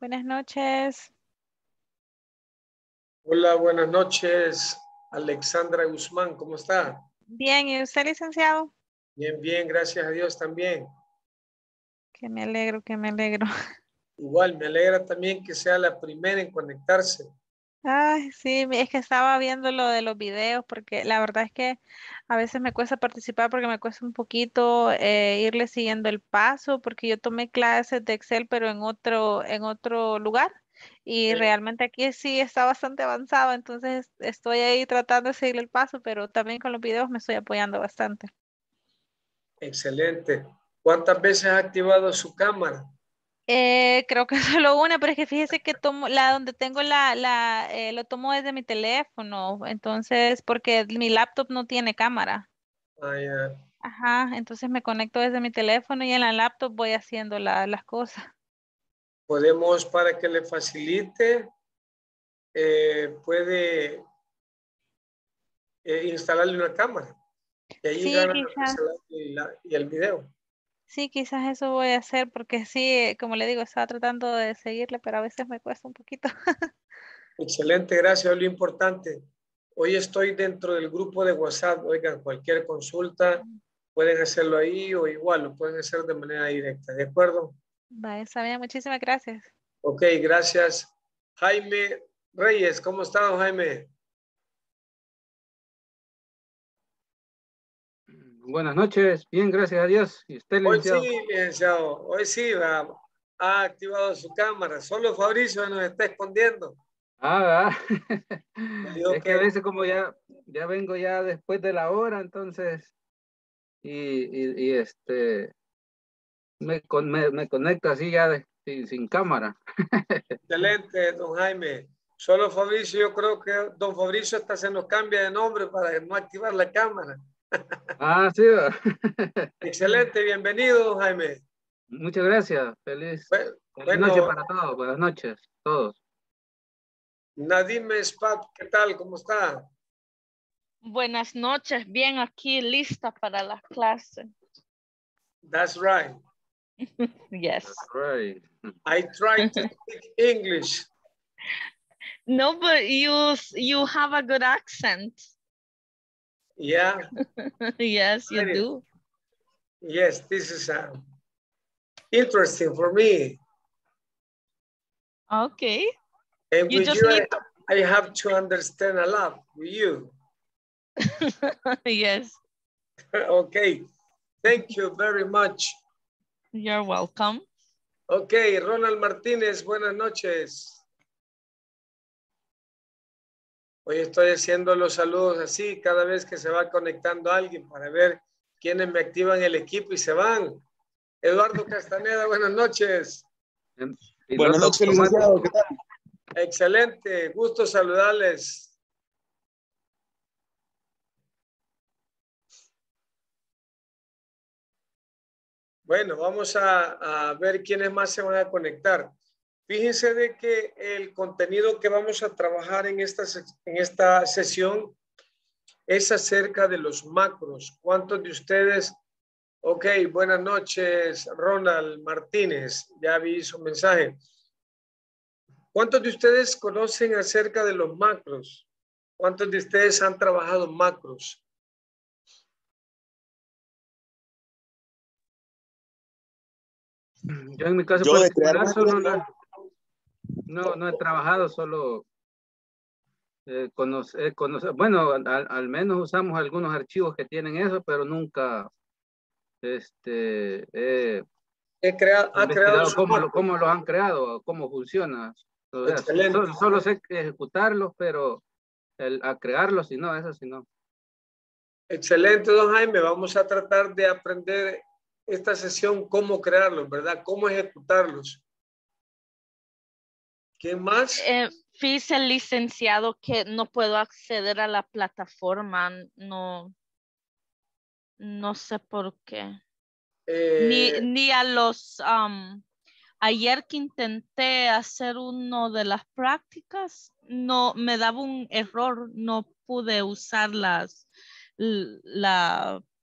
Buenas noches. Hola, buenas noches. Alexandra Guzmán, ¿cómo está? Bien, ¿y usted, licenciado? Bien, bien, gracias a Dios también. Que me alegro, que me alegro. Igual, me alegra también que sea la primera en conectarse. Ay, sí, es que estaba viendo lo de los videos porque la verdad es que a veces me cuesta participar porque me cuesta un poquito irle siguiendo el paso porque yo tomé clases de Excel pero en otro lugar y sí, realmente aquí sí está bastante avanzado, entonces estoy ahí tratando de seguirle el paso, pero también con los videos me estoy apoyando bastante. Excelente. ¿Cuántas veces ha activado su cámara? Creo que solo una, pero es que fíjese que tomo, la donde tengo lo tomo desde mi teléfono, entonces, porque mi laptop no tiene cámara. Ah, ya. Ajá, entonces me conecto desde mi teléfono y en la laptop voy haciendo las cosas. Podemos, para que le facilite, puede instalarle una cámara. Y ahí sí, y el video. Sí, quizás eso voy a hacer porque sí, como le digo, estaba tratando de seguirle, pero a veces me cuesta un poquito. Excelente, gracias. Lo importante, hoy estoy dentro del grupo de WhatsApp. Oigan, cualquier consulta, pueden hacerlo ahí o igual, lo pueden hacer de manera directa, ¿de acuerdo? Vale, está bien, muchísimas gracias. Ok, gracias. Jaime Reyes, ¿cómo está, Jaime? Buenas noches, bien, gracias a Dios. ¿Y usted, licenciado? Hoy sí, licenciado, hoy sí ha activado su cámara. Solo Fabricio nos está escondiendo. Ah, ¿verdad? Es que a veces como ya vengo ya después de la hora, entonces, y me conecto así ya sin cámara. Excelente, don Jaime. Solo Fabricio, yo creo que don Fabricio hasta se nos cambia de nombre para no activar la cámara. Ah, sí. Excelente, bienvenido, Jaime. Muchas gracias, feliz noche para todos, buenas noches a todos. Nadim Espat, ¿qué tal? ¿Cómo está? Buenas noches, bien aquí, lista para las clases. That's right. Yes. That's right. I tried to speak English. No, but you have a good accent. Yeah. Yes, you do. Yes, this is interesting for me. Okay. And you just need to... I have to understand a lot with you. Yes. Okay. Thank you very much. You're welcome. Okay, Ronald Martínez, buenas noches. Hoy estoy haciendo los saludos así cada vez que se va conectando alguien para ver quiénes me activan el equipo y se van. Eduardo Castaneda, buenas noches. Buenas noches, licenciado. ¿Qué tal? Excelente, gusto saludarles. Bueno, vamos a ver quiénes más se van a conectar. Fíjense de que el contenido que vamos a trabajar en esta sesión es acerca de los macros. ¿Cuántos de ustedes? Ok, buenas noches, Ronald Martínez. Ya vi su mensaje. ¿Cuántos de ustedes conocen acerca de los macros? ¿Cuántos de ustedes han trabajado macros? Yo en mi caso particular solo no he trabajado, solo bueno, al menos usamos algunos archivos que tienen eso, pero nunca ha creado cómo los han creado, cómo funciona. O sea, solo sé ejecutarlos, pero a crearlos, eso sí no. Excelente, don Jaime. Vamos a tratar de aprender esta sesión cómo crearlos, ¿verdad? Cómo ejecutarlos. ¿Qué más? Fíjese, licenciado, que no puedo acceder a la plataforma. No sé por qué. Ni a los... ayer que intenté hacer uno de las prácticas, no me daba un error. No pude usar la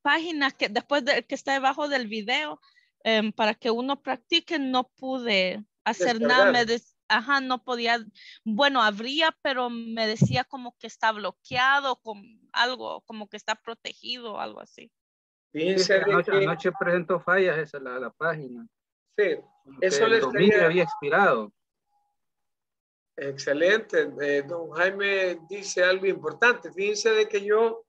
página que después que está debajo del video para que uno practique. No pude hacer nada, me decía, ajá, no podía, bueno, abría, pero me decía como que está bloqueado, con algo, como que está protegido, algo así. Fíjense que anoche presentó fallas, esa la página. Sí, como eso les había expirado. Excelente, don Jaime dice algo importante. Fíjense de que yo,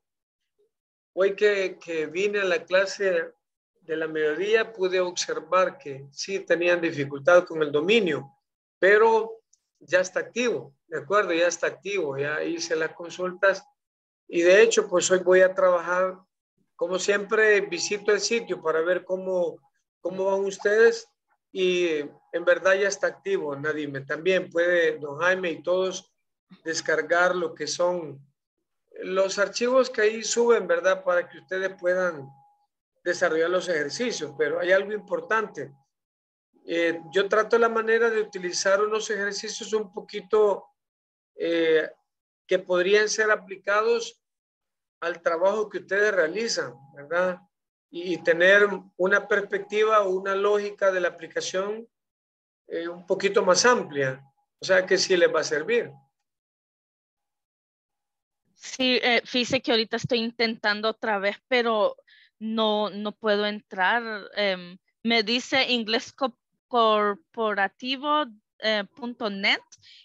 hoy que vine a la clase de la mediodía, pude observar que sí tenían dificultad con el dominio, pero ya está activo, ¿de acuerdo? Ya está activo, ya hice las consultas y de hecho pues hoy voy a trabajar, como siempre visito el sitio para ver cómo van ustedes y en verdad ya está activo, Nadime. También puede don Jaime y todos descargar lo que son los archivos que ahí suben, ¿verdad? Para que ustedes puedan desarrollar los ejercicios, pero hay algo importante. Yo trato la manera de utilizar unos ejercicios un poquito que podrían ser aplicados al trabajo que ustedes realizan, ¿verdad? Y tener una perspectiva o una lógica de la aplicación un poquito más amplia. O sea que sí les va a servir. Sí, fíjese que ahorita estoy intentando otra vez, pero no puedo entrar. Me dice Ingles Corporativo .net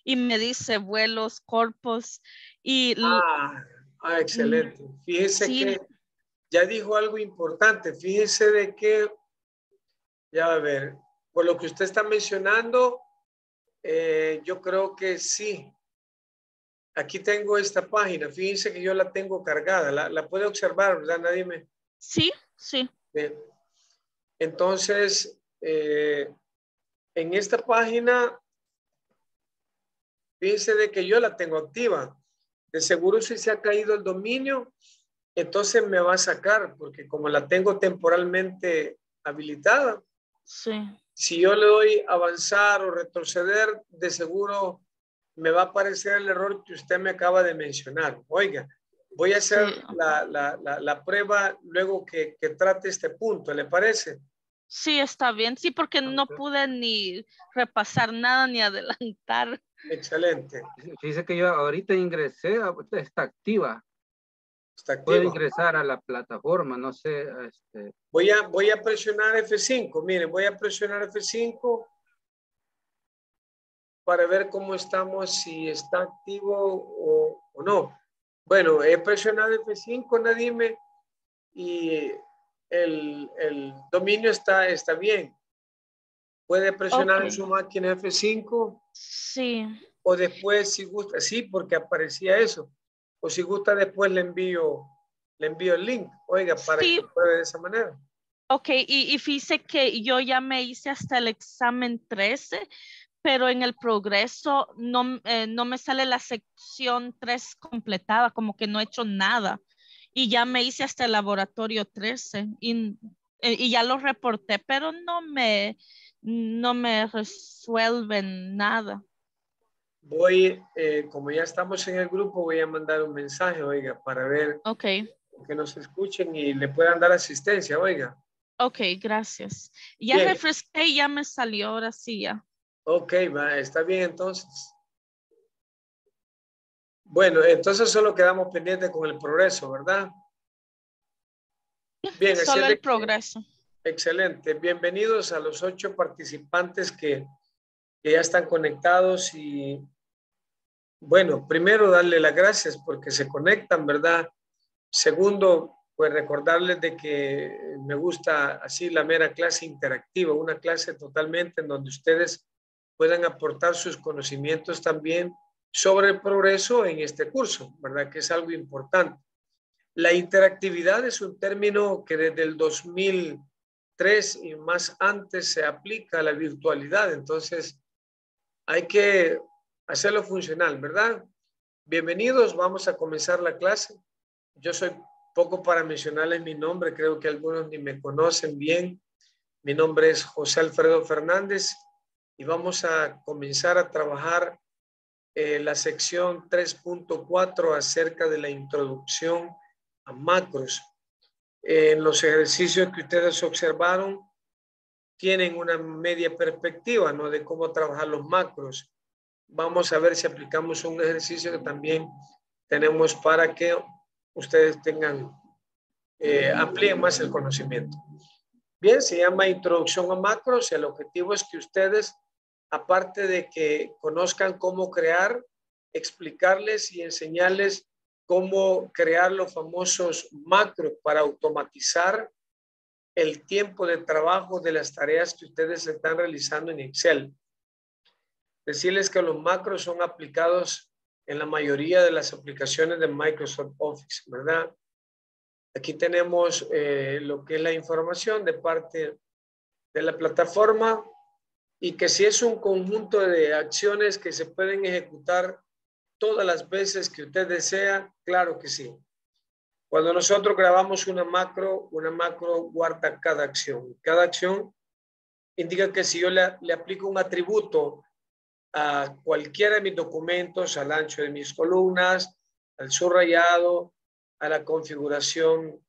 y me dice vuelos, corpos y... excelente. Fíjese sí. Que ya dijo algo importante. Fíjese de que, ya va a ver, por lo que usted está mencionando, yo creo que sí. Aquí tengo esta página. Fíjense que yo la tengo cargada. La puede observar, ¿verdad? Nadie me... Sí, sí. Bien. Entonces, en esta página, fíjense de que yo la tengo activa. De seguro si se ha caído el dominio, entonces me va a sacar, porque como la tengo temporalmente habilitada, sí. Si yo le doy avanzar o retroceder, de seguro me va a aparecer el error que usted me acaba de mencionar. Oiga, voy a hacer sí. la prueba luego que trate este punto, ¿le parece? Sí, está bien. Sí, porque okay. No pude ni repasar nada ni adelantar. Excelente. Dice que yo ahorita ingresé, está activa. Está activa. Puedo ingresar a la plataforma, no sé. Voy a presionar F5, miren, voy a presionar F5 para ver cómo estamos, si está activo o no. Bueno, he presionado F5, Nadime, y el dominio está bien. Puede presionar okay. En su máquina F5. Sí. O después, si gusta, sí, porque aparecía eso. O si gusta, después le envío el link. Oiga, para sí. Que pruebe de esa manera. Ok, y fíjese que yo ya me hice hasta el examen 13, pero en el progreso no me sale la sección 3 completada, como que no he hecho nada. Y ya me hice hasta el laboratorio 13 y ya lo reporté, pero no me resuelven nada. Voy, como ya estamos en el grupo, voy a mandar un mensaje, oiga, para ver okay. Que nos escuchen y le puedan dar asistencia, oiga. Ok, gracias. Ya bien. Refresqué, ya me salió, ahora sí ya. Ok, está bien entonces. Bueno, entonces solo quedamos pendientes con el progreso, ¿verdad? Bien, solo el progreso. Excelente. Bienvenidos a los 8 participantes que ya están conectados y bueno, primero darle las gracias porque se conectan, ¿verdad? Segundo, pues recordarles de que me gusta así la mera clase interactiva, una clase totalmente en donde ustedes puedan aportar sus conocimientos también sobre el progreso en este curso, ¿verdad? Que es algo importante. La interactividad es un término que desde el 2003 y más antes se aplica a la virtualidad, entonces hay que hacerlo funcional, ¿verdad? Bienvenidos, vamos a comenzar la clase. Yo soy poco para mencionarles mi nombre, creo que algunos ni me conocen bien. Mi nombre es José Alfredo Fernández y vamos a comenzar a trabajar la sección 3.4 acerca de la introducción a macros. En los ejercicios que ustedes observaron tienen una media perspectiva, ¿no?, de cómo trabajar los macros. Vamos a ver si aplicamos un ejercicio que también tenemos para que ustedes tengan, amplíen más el conocimiento. Bien, se llama Introducción a Macros. El objetivo es que ustedes, aparte de que conozcan cómo crear, explicarles y enseñarles cómo crear los famosos macros para automatizar el tiempo de trabajo de las tareas que ustedes están realizando en Excel. Decirles que los macros son aplicados en la mayoría de las aplicaciones de Microsoft Office, ¿verdad? Aquí tenemos lo que es la información de parte de la plataforma, y que si es un conjunto de acciones que se pueden ejecutar todas las veces que usted desea, claro que sí. Cuando nosotros grabamos una macro guarda cada acción. Cada acción indica que si yo le aplico un atributo a cualquiera de mis documentos, al ancho de mis columnas, al subrayado, a la configuración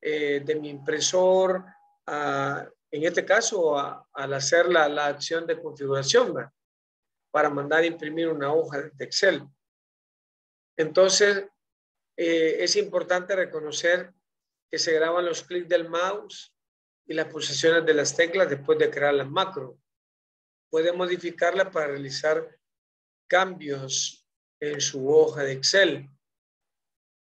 de mi impresor, en este caso al hacer la acción de configuración, ¿verdad?, para mandar a imprimir una hoja de Excel. Entonces, es importante reconocer que se graban los clics del mouse y las pulsaciones de las teclas después de crear la macro. Puede modificarla para realizar cambios en su hoja de Excel.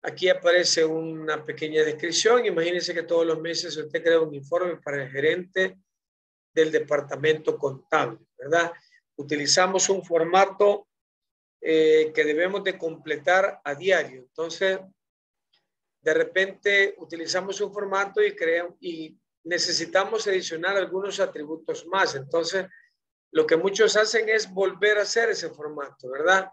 Aquí aparece una pequeña descripción. Imagínense que todos los meses usted crea un informe para el gerente del departamento contable, ¿verdad? Utilizamos un formato que debemos de completar a diario. Entonces, de repente utilizamos un formato y necesitamos adicionar algunos atributos más. Entonces, lo que muchos hacen es volver a hacer ese formato, ¿verdad?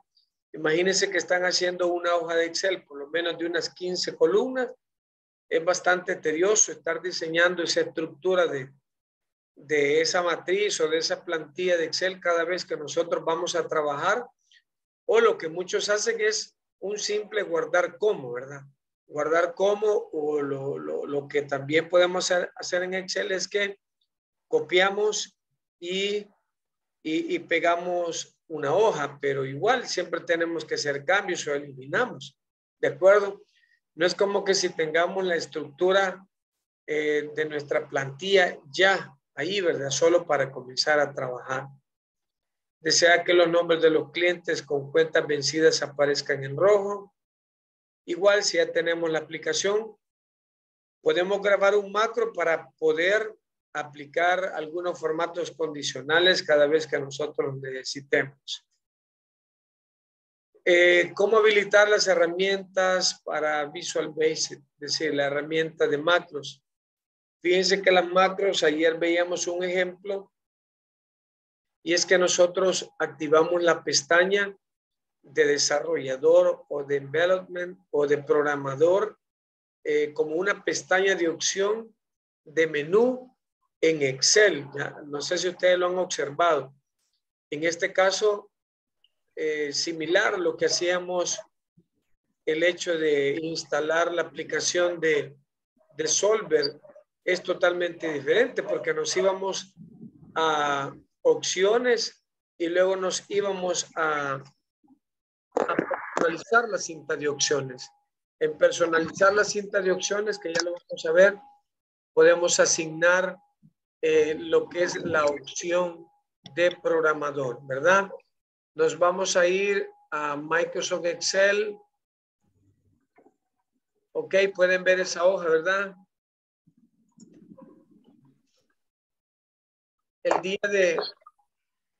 Imagínense que están haciendo una hoja de Excel, por lo menos de unas 15 columnas. Es bastante tedioso estar diseñando esa estructura de esa matriz o de esa plantilla de Excel cada vez que nosotros vamos a trabajar. O lo que muchos hacen es un simple guardar como, ¿verdad? Guardar como, o lo que también podemos hacer en Excel es que copiamos y pegamos una hoja, pero igual siempre tenemos que hacer cambios o eliminamos, ¿de acuerdo? No es como que si tengamos la estructura de nuestra plantilla ya ahí, ¿verdad?, solo para comenzar a trabajar. Desea que los nombres de los clientes con cuentas vencidas aparezcan en rojo. Igual, si ya tenemos la aplicación, podemos grabar un macro para poder aplicar algunos formatos condicionales cada vez que nosotros necesitemos. ¿Cómo habilitar las herramientas para Visual Basic? Es decir, la herramienta de macros. Fíjense que las macros, ayer veíamos un ejemplo. Y es que nosotros activamos la pestaña de desarrollador o de development o de programador como una pestaña de opción de menú en Excel. ¿Ya? No sé si ustedes lo han observado. En este caso, similar a lo que hacíamos, el hecho de instalar la aplicación de Solver es totalmente diferente, porque nos íbamos a opciones y luego nos íbamos a personalizar la cinta de opciones. En personalizar la cinta de opciones, que ya lo vamos a ver, podemos asignar lo que es la opción de programador, ¿verdad? Nos vamos a ir a Microsoft Excel. Ok, pueden ver esa hoja, ¿verdad? El día de...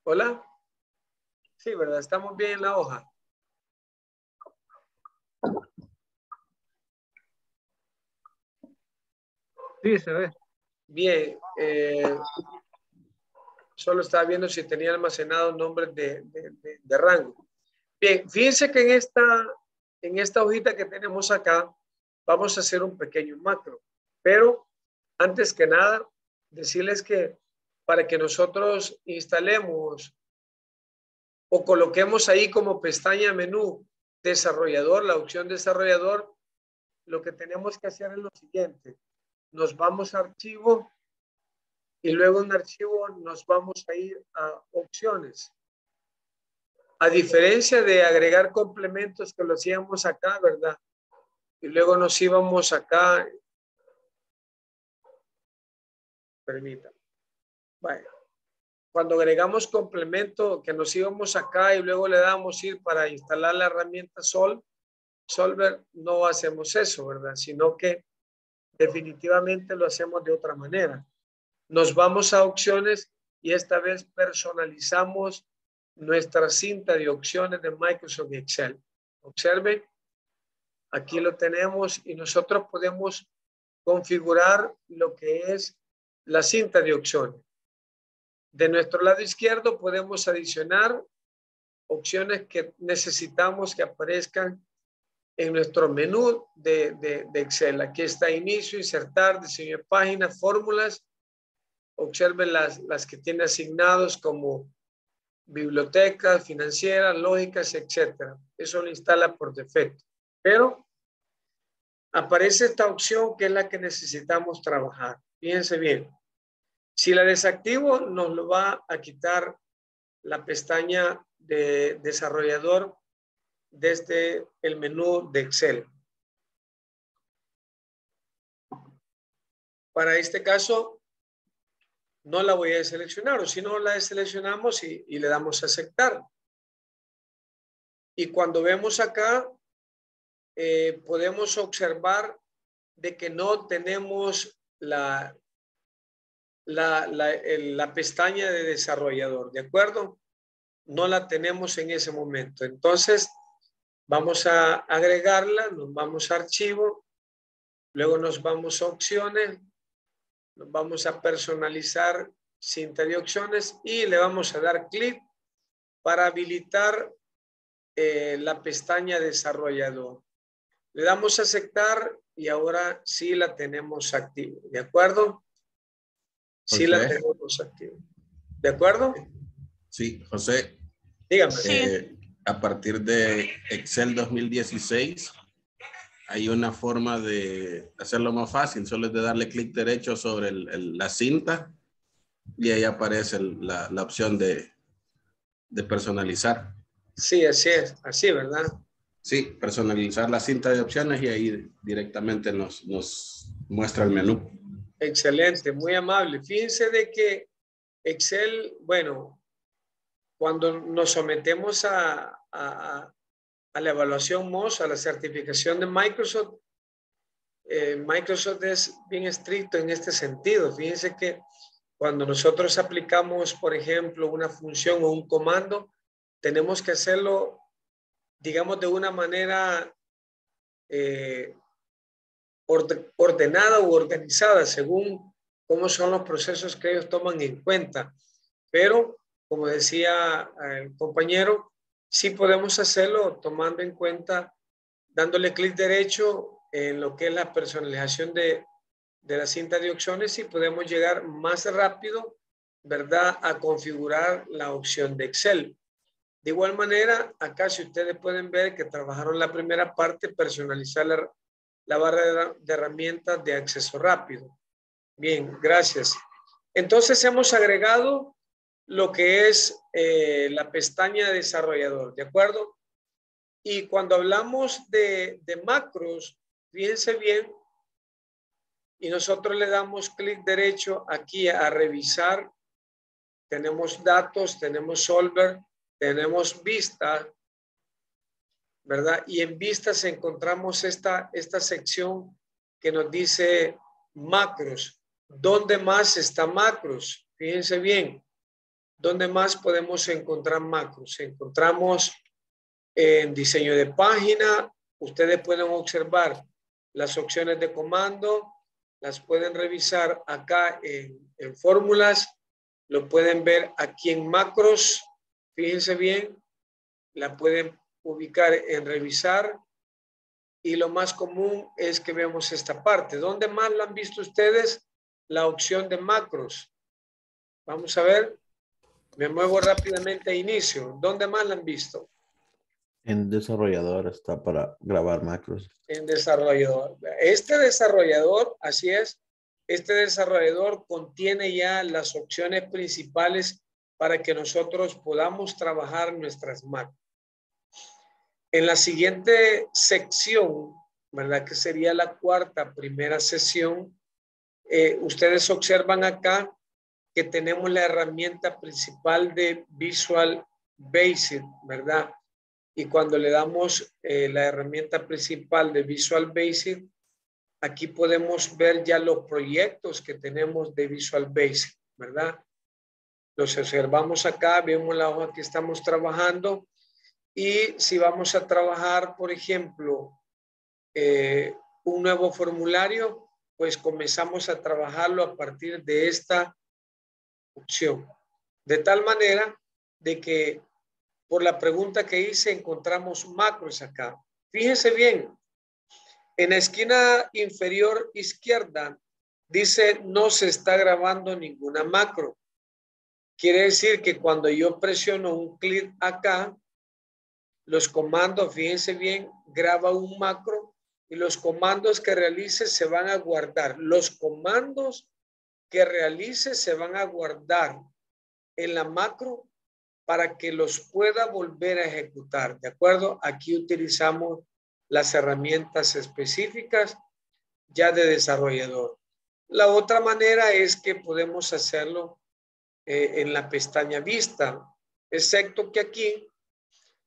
¿Hola? Sí, ¿verdad? Estamos bien en la hoja. Sí, se ve. Bien. Solo estaba viendo si tenía almacenados nombres de rango. Bien, fíjense que en esta hojita que tenemos acá, vamos a hacer un pequeño macro. Pero, antes que nada, decirles que para que nosotros instalemos o coloquemos ahí como pestaña menú desarrollador, la opción desarrollador, lo que tenemos que hacer es lo siguiente. Nos vamos a archivo y luego en archivo nos vamos a ir a opciones. A diferencia de agregar complementos que lo hacíamos acá, ¿verdad? Y luego nos íbamos acá. Permítame. Vaya. Cuando agregamos complemento, que nos íbamos acá y luego le damos ir para instalar la herramienta Solver, no hacemos eso, ¿verdad? Sino que definitivamente lo hacemos de otra manera. Nos vamos a opciones y esta vez personalizamos nuestra cinta de opciones de Microsoft Excel. Observe, aquí lo tenemos y nosotros podemos configurar lo que es la cinta de opciones. De nuestro lado izquierdo podemos adicionar opciones que necesitamos que aparezcan en nuestro menú de Excel. Aquí está inicio, insertar, diseño de página, fórmulas. Observen las que tiene asignados como bibliotecas, financieras, lógicas, etcétera. Eso lo instala por defecto. Pero aparece esta opción que es la que necesitamos trabajar. Fíjense bien. Si la desactivo, nos lo va a quitar la pestaña de desarrollador desde el menú de Excel. Para este caso, no la voy a seleccionar, o si no la seleccionamos y le damos a aceptar. Y cuando vemos acá, podemos observar de que no tenemos la pestaña de desarrollador, ¿de acuerdo? No la tenemos en ese momento. Entonces, vamos a agregarla, nos vamos a archivo, luego nos vamos a opciones, nos vamos a personalizar cinta de opciones y le vamos a dar clic para habilitar la pestaña desarrollador. Le damos a aceptar y ahora sí la tenemos activa, ¿de acuerdo? Sí, José, la tenemos activa. ¿De acuerdo? Sí, José. Dígame. Sí. A partir de Excel 2016 hay una forma de hacerlo más fácil. Solo es de darle clic derecho sobre la cinta y ahí aparece la opción de personalizar. Sí, así es. Así, ¿verdad? Sí, personalizar la cinta de opciones y ahí directamente nos muestra el menú. Excelente, muy amable. Fíjense de que Excel, bueno, cuando nos sometemos a la evaluación MOS, a la certificación de Microsoft, Microsoft es bien estricto en este sentido. Fíjense que cuando nosotros aplicamos, por ejemplo, una función o un comando, tenemos que hacerlo, digamos, de una manera ordenada u organizada según cómo son los procesos que ellos toman en cuenta. Pero, como decía el compañero, sí podemos hacerlo tomando en cuenta, dándole clic derecho en lo que es la personalización de la cinta de opciones y podemos llegar más rápido, ¿verdad?, a configurar la opción de Excel. De igual manera, acá si ustedes pueden ver que trabajaron la primera parte, personalizar la barra de herramientas de acceso rápido. Bien, gracias. Entonces hemos agregado lo que es la pestaña de desarrollador, ¿de acuerdo? Y cuando hablamos de macros, fíjense bien, y nosotros le damos clic derecho aquí a revisar. Tenemos datos, tenemos solver, tenemos vista, ¿verdad? Y en vistas encontramos esta sección que nos dice macros. ¿Dónde más está macros? Fíjense bien. ¿Dónde más podemos encontrar macros? Encontramos en diseño de página. Ustedes pueden observar las opciones de comando. Las pueden revisar acá en fórmulas. Lo pueden ver aquí en macros. Fíjense bien. La pueden ubicar en revisar y lo más común es que vemos esta parte. ¿Dónde más la han visto ustedes? La opción de macros. Vamos a ver. Me muevo rápidamente a inicio. ¿Dónde más la han visto? En desarrollador está para grabar macros. En desarrollador. Este desarrollador, así es, Este desarrollador contiene ya las opciones principales para que nosotros podamos trabajar nuestras macros. En la siguiente sección, ¿verdad? Que sería la primera sesión. Ustedes observan acá que tenemos la herramienta principal de Visual Basic, ¿verdad? Y cuando le damos la herramienta principal de Visual Basic, aquí podemos ver ya los proyectos que tenemos de Visual Basic, ¿verdad? Los observamos acá, vemos la hoja que estamos trabajando. Y si vamos a trabajar, por ejemplo, un nuevo formulario, pues comenzamos a trabajarlo a partir de esta opción. De tal manera de que por la pregunta que hice encontramos macros acá. Fíjense bien, en la esquina inferior izquierda dice no se está grabando ninguna macro. Quiere decir que cuando yo presiono un clic acá, los comandos, fíjense bien, graba un macro y los comandos que realice se van a guardar. Los comandos que realice se van a guardar en la macro para que los pueda volver a ejecutar, ¿de acuerdo? Aquí utilizamos las herramientas específicas ya de desarrollador. La otra manera es que podemos hacerlo en la pestaña vista, excepto que aquí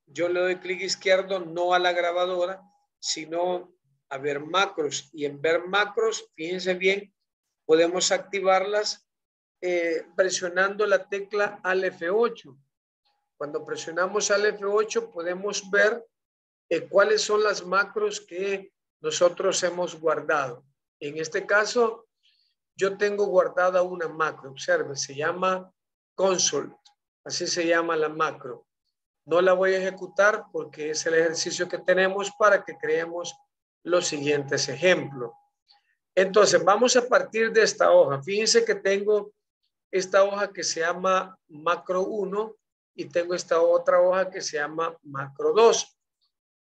yo le doy clic izquierdo, no a la grabadora, sino a ver macros. Y en ver macros, fíjense bien, podemos activarlas presionando la tecla al F8. Cuando presionamos al F8 podemos ver cuáles son las macros que nosotros hemos guardado. En este caso, yo tengo guardada una macro. Observen, se llama console. Así se llama la macro. No la voy a ejecutar porque es el ejercicio que tenemos para que creemos los siguientes ejemplos. Entonces, vamos a partir de esta hoja. Fíjense que tengo esta hoja que se llama macro 1 y tengo esta otra hoja que se llama macro 2.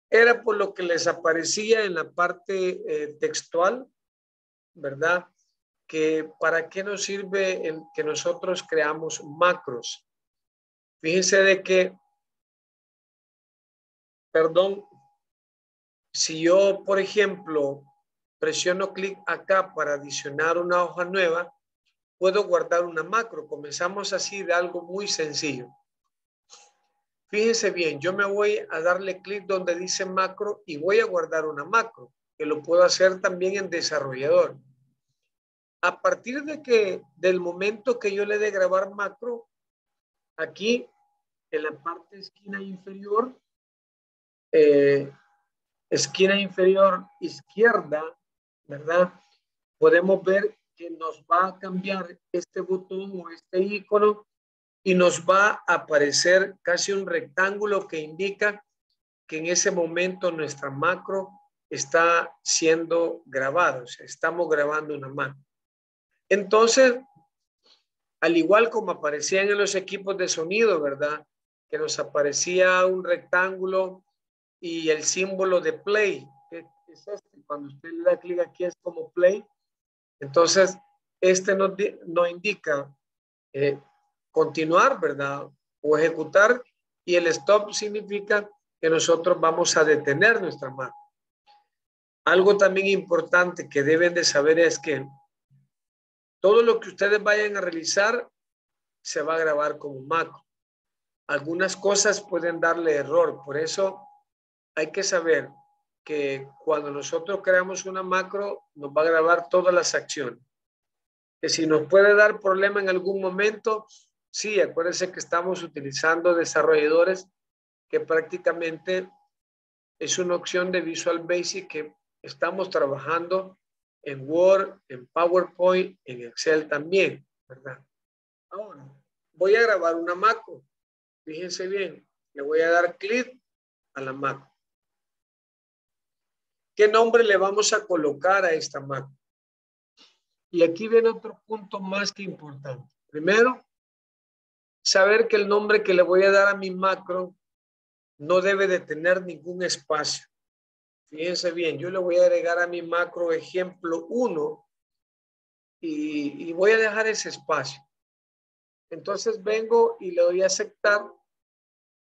Era por lo que les aparecía en la parte textual, ¿verdad? Que para qué nos sirve el que nosotros creamos macros. Fíjense de que, perdón, si yo, por ejemplo, presiono clic acá para adicionar una hoja nueva, puedo guardar una macro. Comenzamos así de algo muy sencillo. Fíjense bien, yo me voy a darle clic donde dice macro y voy a guardar una macro, que lo puedo hacer también en desarrollador. A partir de que, del momento que yo le dé grabar macro, aquí en la parte esquina inferior izquierda, ¿verdad? Podemos ver que nos va a cambiar este botón o este icono y nos va a aparecer casi un rectángulo que indica que en ese momento nuestra macro está siendo grabada. O sea, estamos grabando una macro. Entonces, al igual como aparecían en los equipos de sonido, ¿verdad? Que nos aparecía un rectángulo y el símbolo de play, que es este. Cuando usted le da clic aquí es como play. Entonces, este nos indica continuar, ¿verdad? O ejecutar, y el stop significa que nosotros vamos a detener nuestra macro. Algo también importante que deben de saber es que todo lo que ustedes vayan a realizar se va a grabar como macro. Algunas cosas pueden darle error, por eso hay que saber que cuando nosotros creamos una macro nos va a grabar todas las acciones. Que si nos puede dar problema en algún momento, sí, acuérdense que estamos utilizando desarrolladores que prácticamente es una opción de Visual Basic que estamos trabajando en Word, en PowerPoint, en Excel también, ¿verdad? Ahora, voy a grabar una macro. Fíjense bien, le voy a dar clic a la macro. ¿Qué nombre le vamos a colocar a esta macro? Y aquí viene otro punto más que importante. Primero, saber que el nombre que le voy a dar a mi macro no debe de tener ningún espacio. Fíjense bien, yo le voy a agregar a mi macro ejemplo 1 y voy a dejar ese espacio. Entonces vengo y le doy a aceptar.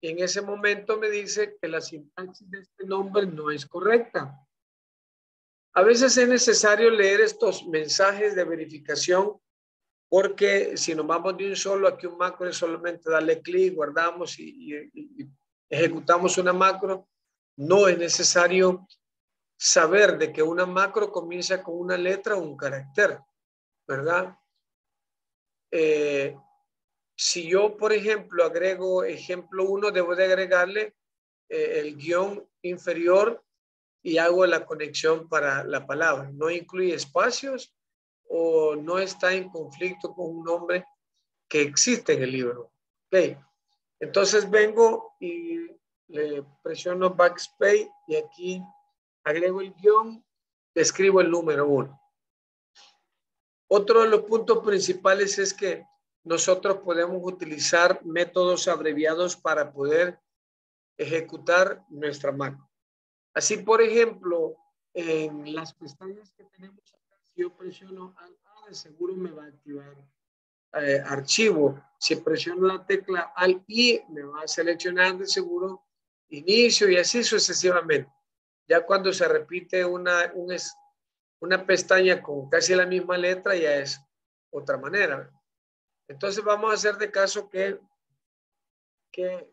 Y en ese momento me dice que la sintaxis de este nombre no es correcta. A veces es necesario leer estos mensajes de verificación, porque si nos vamos de un solo, aquí un macro es solamente darle clic, guardamos y ejecutamos una macro. No es necesario saber de que una macro comienza con una letra o un carácter, ¿verdad? Si yo, por ejemplo, agrego ejemplo 1, debo de agregarle el guión inferior y hago la conexión para la palabra. No incluye espacios o no está en conflicto con un nombre que existe en el libro. Okay. Entonces vengo y le presiono Backspace y aquí agrego el guión, escribo el número 1. Otro de los puntos principales es que nosotros podemos utilizar métodos abreviados para poder ejecutar nuestra macro. Así, por ejemplo, en las pestañas que tenemos acá, si yo presiono Alt-A, seguro me va a activar archivo. Si presiono la tecla Alt-I, me va a seleccionar de seguro inicio y así sucesivamente. Ya cuando se repite una pestaña con casi la misma letra, ya es otra manera. Entonces vamos a hacer de caso que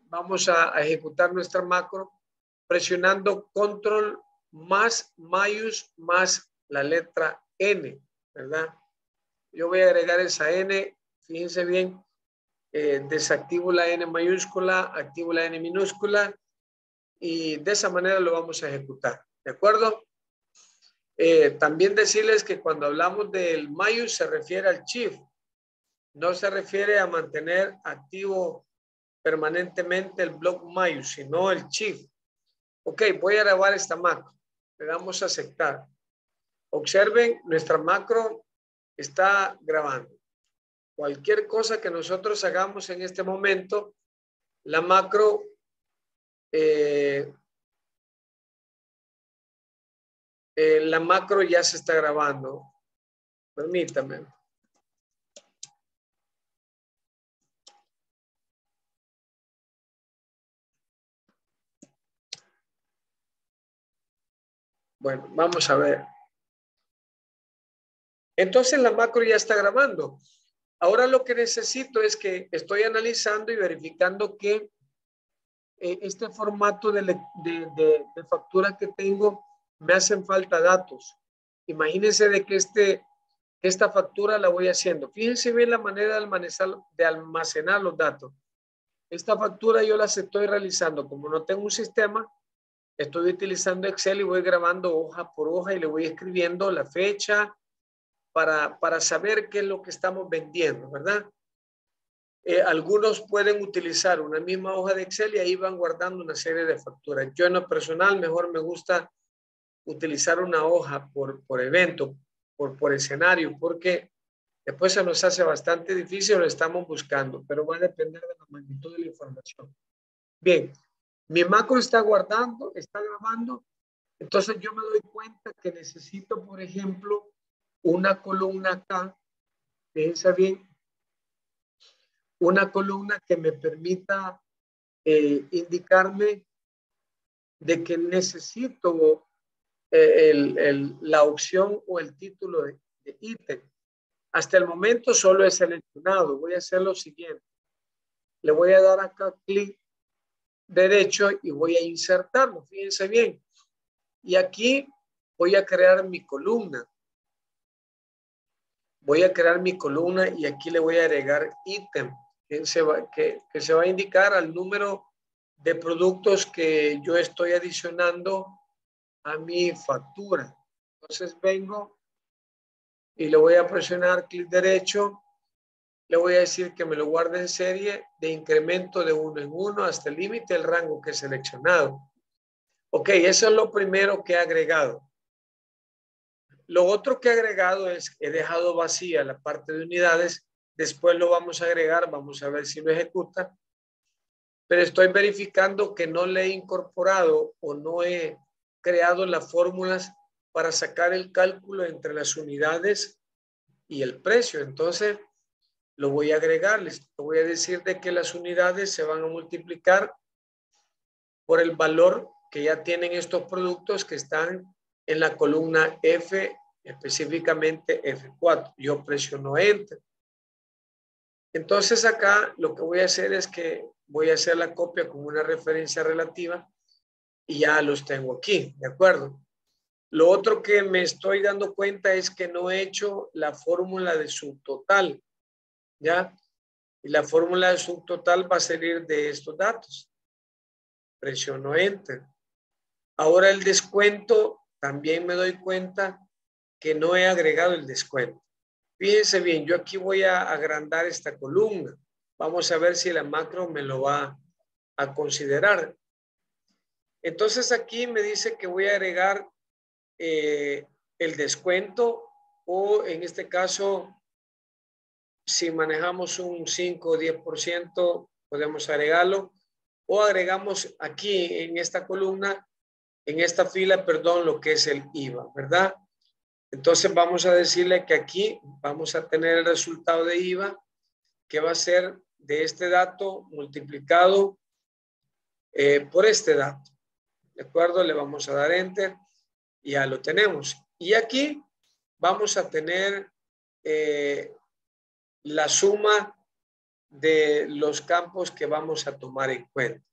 vamos a ejecutar nuestra macro presionando control más mayús más la letra N, ¿verdad? Yo voy a agregar esa N, fíjense bien, desactivo la N mayúscula, activo la N minúscula y de esa manera lo vamos a ejecutar, ¿de acuerdo? También decirles que cuando hablamos del mayús se refiere al shift, no se refiere a mantener activo permanentemente el block mayús, sino el shift. Ok, voy a grabar esta macro. Le damos a aceptar. Observen, nuestra macro está grabando. Cualquier cosa que nosotros hagamos en este momento, la macro ya se está grabando. Permítame. Bueno, vamos a ver. Entonces la macro ya está grabando. Ahora lo que necesito es que estoy analizando y verificando que este formato de factura que tengo me hacen falta datos. Imagínense de que esta factura la voy haciendo. Fíjense bien la manera de almacenar los datos. Esta factura yo las estoy realizando. Como no tengo un sistema, estoy utilizando Excel y voy grabando hoja por hoja y le voy escribiendo la fecha para saber qué es lo que estamos vendiendo, ¿verdad? Algunos pueden utilizar una misma hoja de Excel y ahí van guardando una serie de facturas. Yo en lo personal mejor me gusta utilizar una hoja por evento, por escenario, porque después se nos hace bastante difícil, lo estamos buscando, pero va a depender de la magnitud de la información. Bien. Mi macro está guardando, está grabando. Entonces yo me doy cuenta que necesito, por ejemplo, una columna acá. Fíjense bien. Una columna que me permita indicarme de que necesito la opción o el título de ítem. Hasta el momento solo he seleccionado. Voy a hacer lo siguiente. Le voy a dar acá clic derecho y voy a insertarlo, fíjense bien, y aquí voy a crear mi columna, y aquí le voy a agregar ítem, que se va a indicar al número de productos que yo estoy adicionando a mi factura. Entonces vengo y le voy a presionar clic derecho. Le voy a decir que me lo guarde en serie de incremento de 1 en 1 hasta el límite del rango que he seleccionado. Ok, eso es lo primero que he agregado. Lo otro que he agregado es he dejado vacía la parte de unidades. Después lo vamos a agregar, vamos a ver si lo ejecuta. Pero estoy verificando que no le he incorporado o no he creado las fórmulas para sacar el cálculo entre las unidades y el precio. Entonces, lo voy a agregar. Les voy a decir de que las unidades se van a multiplicar por el valor que ya tienen estos productos que están en la columna F, específicamente F4. Yo presiono Enter. Entonces acá lo que voy a hacer es que voy a hacer la copia como una referencia relativa y ya los tengo aquí, ¿de acuerdo? Lo otro que me estoy dando cuenta es que no he hecho la fórmula de subtotal, ¿ya? Y la fórmula de subtotal va a salir de estos datos. Presiono Enter. Ahora el descuento, también me doy cuenta que no he agregado el descuento. Fíjense bien, yo aquí voy a agrandar esta columna. Vamos a ver si la macro me lo va a considerar. Entonces aquí me dice que voy a agregar el descuento, o en este caso, si manejamos un 5 o 10%, podemos agregarlo. O agregamos aquí en esta columna, en esta fila, perdón, lo que es el IVA, ¿verdad? Entonces vamos a decirle que aquí vamos a tener el resultado de IVA, que va a ser de este dato multiplicado por este dato. ¿De acuerdo? Le vamos a dar Enter y ya lo tenemos. Y aquí vamos a tener la suma de los campos que vamos a tomar en cuenta.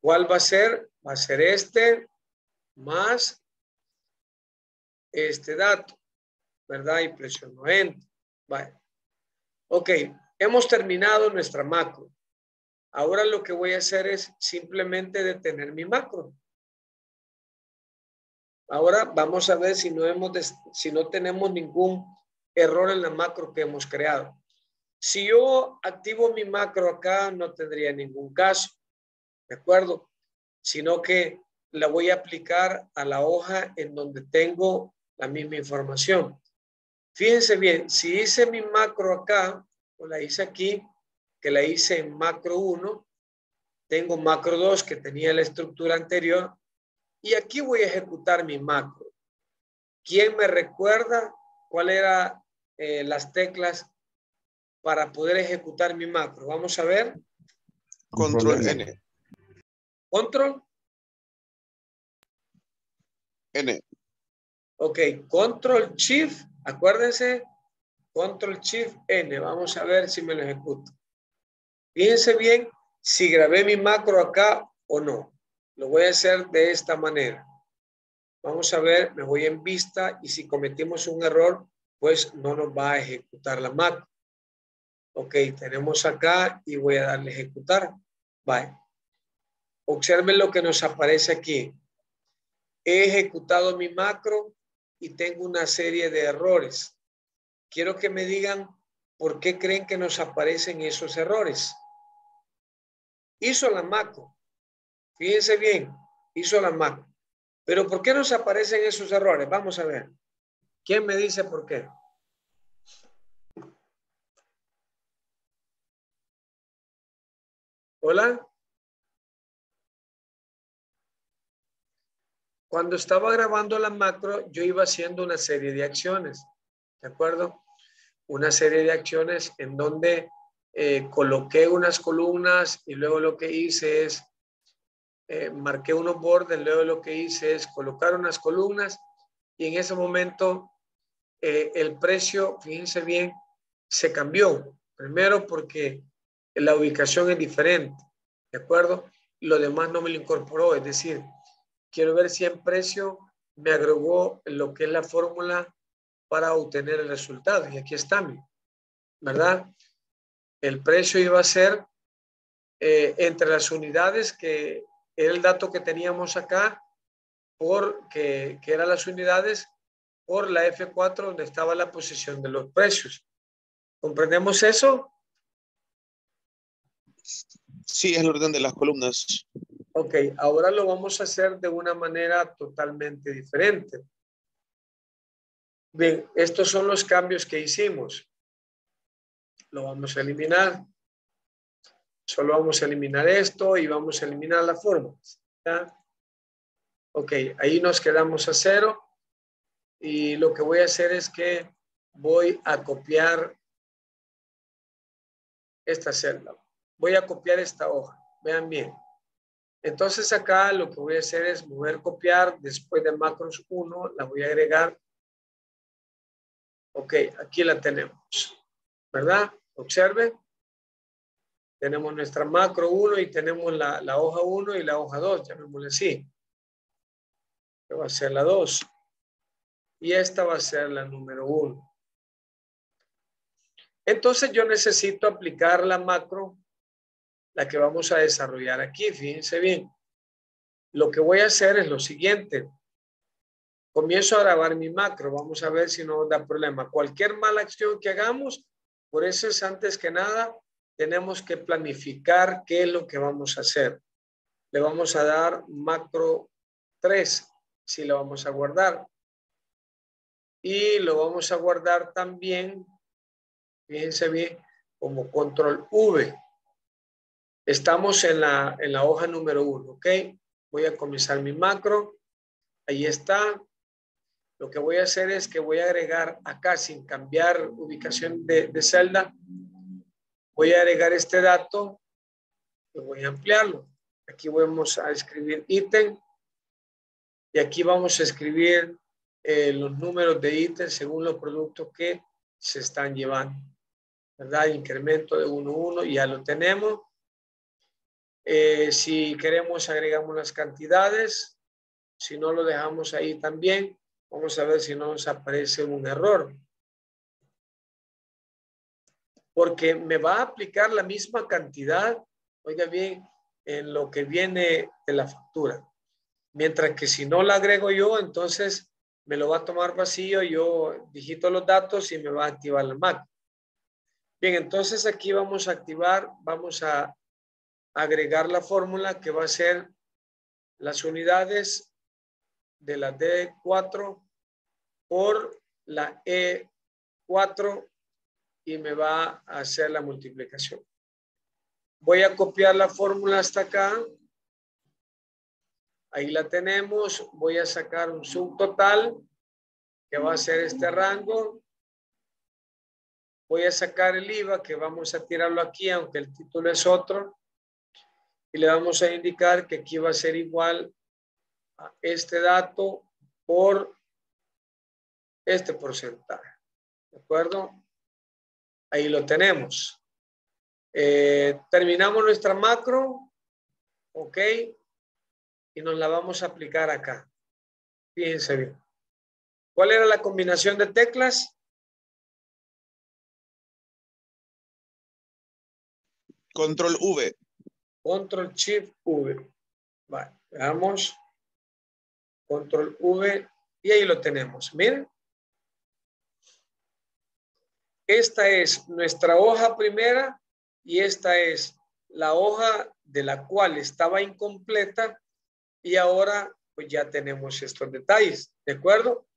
¿Cuál va a ser? Va a ser este más este dato, ¿verdad? Y presiono Enter. Vale. Ok, hemos terminado nuestra macro. Ahora lo que voy a hacer es simplemente detener mi macro. Ahora vamos a ver si no tenemos ningún error en la macro que hemos creado. Si yo activo mi macro acá, no tendría ningún caso, ¿de acuerdo? Sino que la voy a aplicar a la hoja en donde tengo la misma información. Fíjense bien, si hice mi macro acá, o la hice aquí, que la hice en macro 1, tengo macro 2 que tenía la estructura anterior, y aquí voy a ejecutar mi macro. ¿Quién me recuerda cuáles eran las teclas para poder ejecutar mi macro? Vamos a ver. Control N. Control N. Ok, Control Shift, acuérdense, Control Shift N. Vamos a ver si me lo ejecuto. Fíjense bien si grabé mi macro acá o no. Lo voy a hacer de esta manera. Vamos a ver, me voy en vista y si cometimos un error, pues no nos va a ejecutar la macro. Ok, tenemos acá y voy a darle ejecutar. Vale. Observen lo que nos aparece aquí. He ejecutado mi macro y tengo una serie de errores. Quiero que me digan por qué creen que nos aparecen esos errores. Hizo la macro. Fíjense bien, hizo la macro. Pero ¿por qué nos aparecen esos errores? Vamos a ver. ¿Quién me dice por qué? Hola. Cuando estaba grabando la macro, yo iba haciendo una serie de acciones, ¿de acuerdo? Una serie de acciones en donde coloqué unas columnas y luego lo que hice es marqué unos bordes, luego lo que hice es colocar unas columnas y en ese momento el precio, fíjense bien, se cambió. Primero porque la ubicación es diferente, ¿de acuerdo? Lo demás no me lo incorporó, es decir, quiero ver si en precio me agregó lo que es la fórmula para obtener el resultado. Y aquí está, ¿verdad? El precio iba a ser entre las unidades, que era el dato que teníamos acá, que eran las unidades, por la F4 donde estaba la posición de los precios. ¿Comprendemos eso? Sí, es el orden de las columnas. Ok, ahora lo vamos a hacer de una manera totalmente diferente. Bien, estos son los cambios que hicimos. Lo vamos a eliminar. Solo vamos a eliminar esto y vamos a eliminar las fórmulas. Ok, ahí nos quedamos a cero. Y lo que voy a hacer es que voy a copiar esta celda. Voy a copiar esta hoja. Vean bien. Entonces acá lo que voy a hacer es mover copiar. Después de macros 1 la voy a agregar. Ok, aquí la tenemos, ¿verdad? Observen. Tenemos nuestra macro 1 y tenemos la hoja 1 y la hoja 2. Llamémosle así. Esta va a ser la 2. Y esta va a ser la número 1. Entonces yo necesito aplicar la macro, la que vamos a desarrollar aquí. Fíjense bien. Lo que voy a hacer es lo siguiente. Comienzo a grabar mi macro. Vamos a ver si no da problema. Cualquier mala acción que hagamos, por eso es antes que nada, tenemos que planificar qué es lo que vamos a hacer. Le vamos a dar macro 3. Si lo vamos a guardar. Y lo vamos a guardar también, fíjense bien, como control V. Estamos en la hoja número 1, ¿ok? Voy a comenzar mi macro. Ahí está. Lo que voy a hacer es que voy a agregar acá, sin cambiar ubicación de celda, voy a agregar este dato y voy a ampliarlo. Aquí vamos a escribir ítem y aquí vamos a escribir los números de ítem según los productos que se están llevando, ¿verdad? Incremento de 1-1, ya lo tenemos. Si queremos agregamos las cantidades, si no lo dejamos ahí también. Vamos a ver si no nos aparece un error, porque me va a aplicar la misma cantidad, oiga bien, en lo que viene de la factura, mientras que si no la agrego yo, entonces me lo va a tomar vacío. Yo digito los datos y me va a activar la macro. Bien, entonces aquí vamos a activar, vamos a agregar la fórmula que va a ser las unidades de la D4 por la E4 y me va a hacer la multiplicación. Voy a copiar la fórmula hasta acá. Ahí la tenemos. Voy a sacar un subtotal que va a ser este rango. Voy a sacar el IVA que vamos a tirarlo aquí, aunque el título es otro. Y le vamos a indicar que aquí va a ser igual a este dato por este porcentaje. ¿De acuerdo? Ahí lo tenemos. Terminamos nuestra macro. Ok. Y nos la vamos a aplicar acá. Fíjense bien. ¿Cuál era la combinación de teclas? Control V. Control Shift V. Vale, veamos. Control V. Y ahí lo tenemos. Miren. Esta es nuestra hoja primera. Y esta es la hoja de la cual estaba incompleta. Y ahora pues ya tenemos estos detalles. ¿De acuerdo?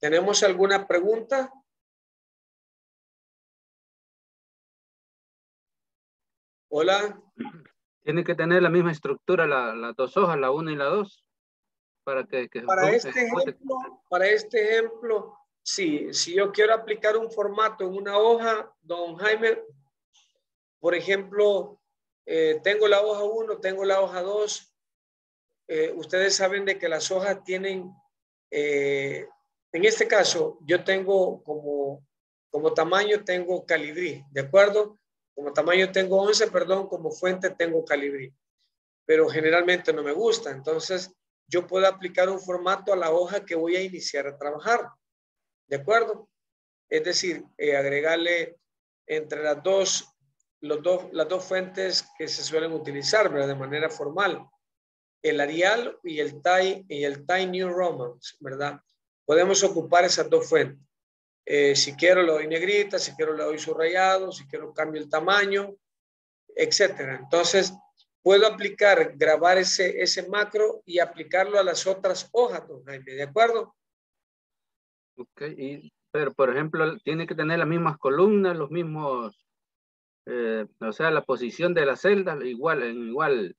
¿Tenemos alguna pregunta? Hola. Tiene que tener la misma estructura las dos hojas, la 1 y la 2. Para este ejemplo, sí, si yo quiero aplicar un formato en una hoja, don Jaime, por ejemplo, tengo la hoja 1, tengo la hoja 2. Ustedes saben de que las hojas tienen, en este caso, yo tengo como tamaño, tengo Calibrí, ¿de acuerdo? Como tamaño tengo 11, perdón, como fuente tengo Calibrí, pero generalmente no me gusta. Entonces yo puedo aplicar un formato a la hoja que voy a iniciar a trabajar, ¿de acuerdo? Es decir, agregarle entre las dos fuentes que se suelen utilizar, ¿verdad? De manera formal, el Arial y el Tai New Roman, ¿verdad? Podemos ocupar esas dos fuentes. Si quiero le doy negrita, si quiero le doy subrayado, si quiero cambio el tamaño, etcétera. Entonces puedo aplicar, grabar ese macro y aplicarlo a las otras hojas, don Jaime, ¿de acuerdo? Ok, pero por ejemplo tiene que tener las mismas columnas, los mismos, o sea, la posición de las celdas igual.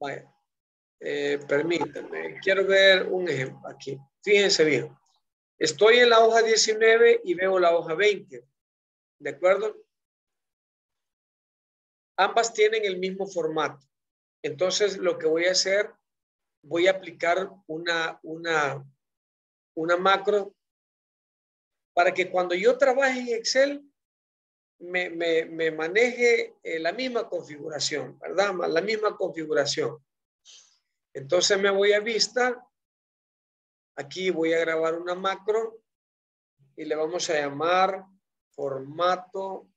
Vaya, permítanme, quiero ver un ejemplo aquí, fíjense bien. Estoy en la hoja 19 y veo la hoja 20. ¿De acuerdo? Ambas tienen el mismo formato. Entonces, lo que voy a hacer, voy a aplicar una macro para que cuando yo trabaje en Excel, me maneje la misma configuración, ¿verdad? La misma configuración. Entonces me voy a vista. Aquí voy a grabar una macro y le vamos a llamar formateo.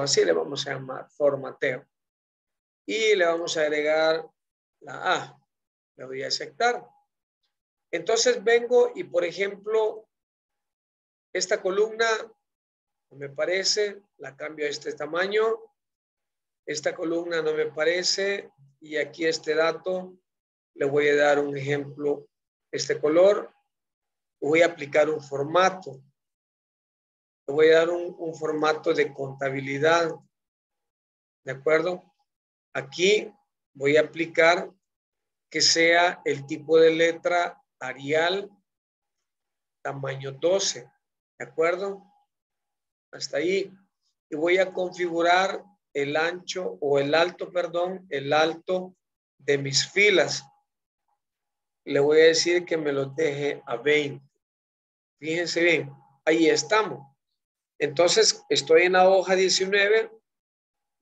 Así le vamos a llamar, formateo. Y le vamos a agregar la A. Le voy a aceptar. Entonces vengo y, por ejemplo, esta columna, no me parece, la cambio a este tamaño. Esta columna no me parece. Y aquí este dato, le voy a dar un ejemplo, este color. Voy a aplicar un formato. Le voy a dar un formato de contabilidad. ¿De acuerdo? Aquí voy a aplicar que sea el tipo de letra Arial, tamaño 12. ¿De acuerdo? Hasta ahí. Y voy a configurar el ancho o el alto, perdón, el alto de mis filas. Le voy a decir que me lo deje a 20. Fíjense bien, ahí estamos. Entonces estoy en la hoja 19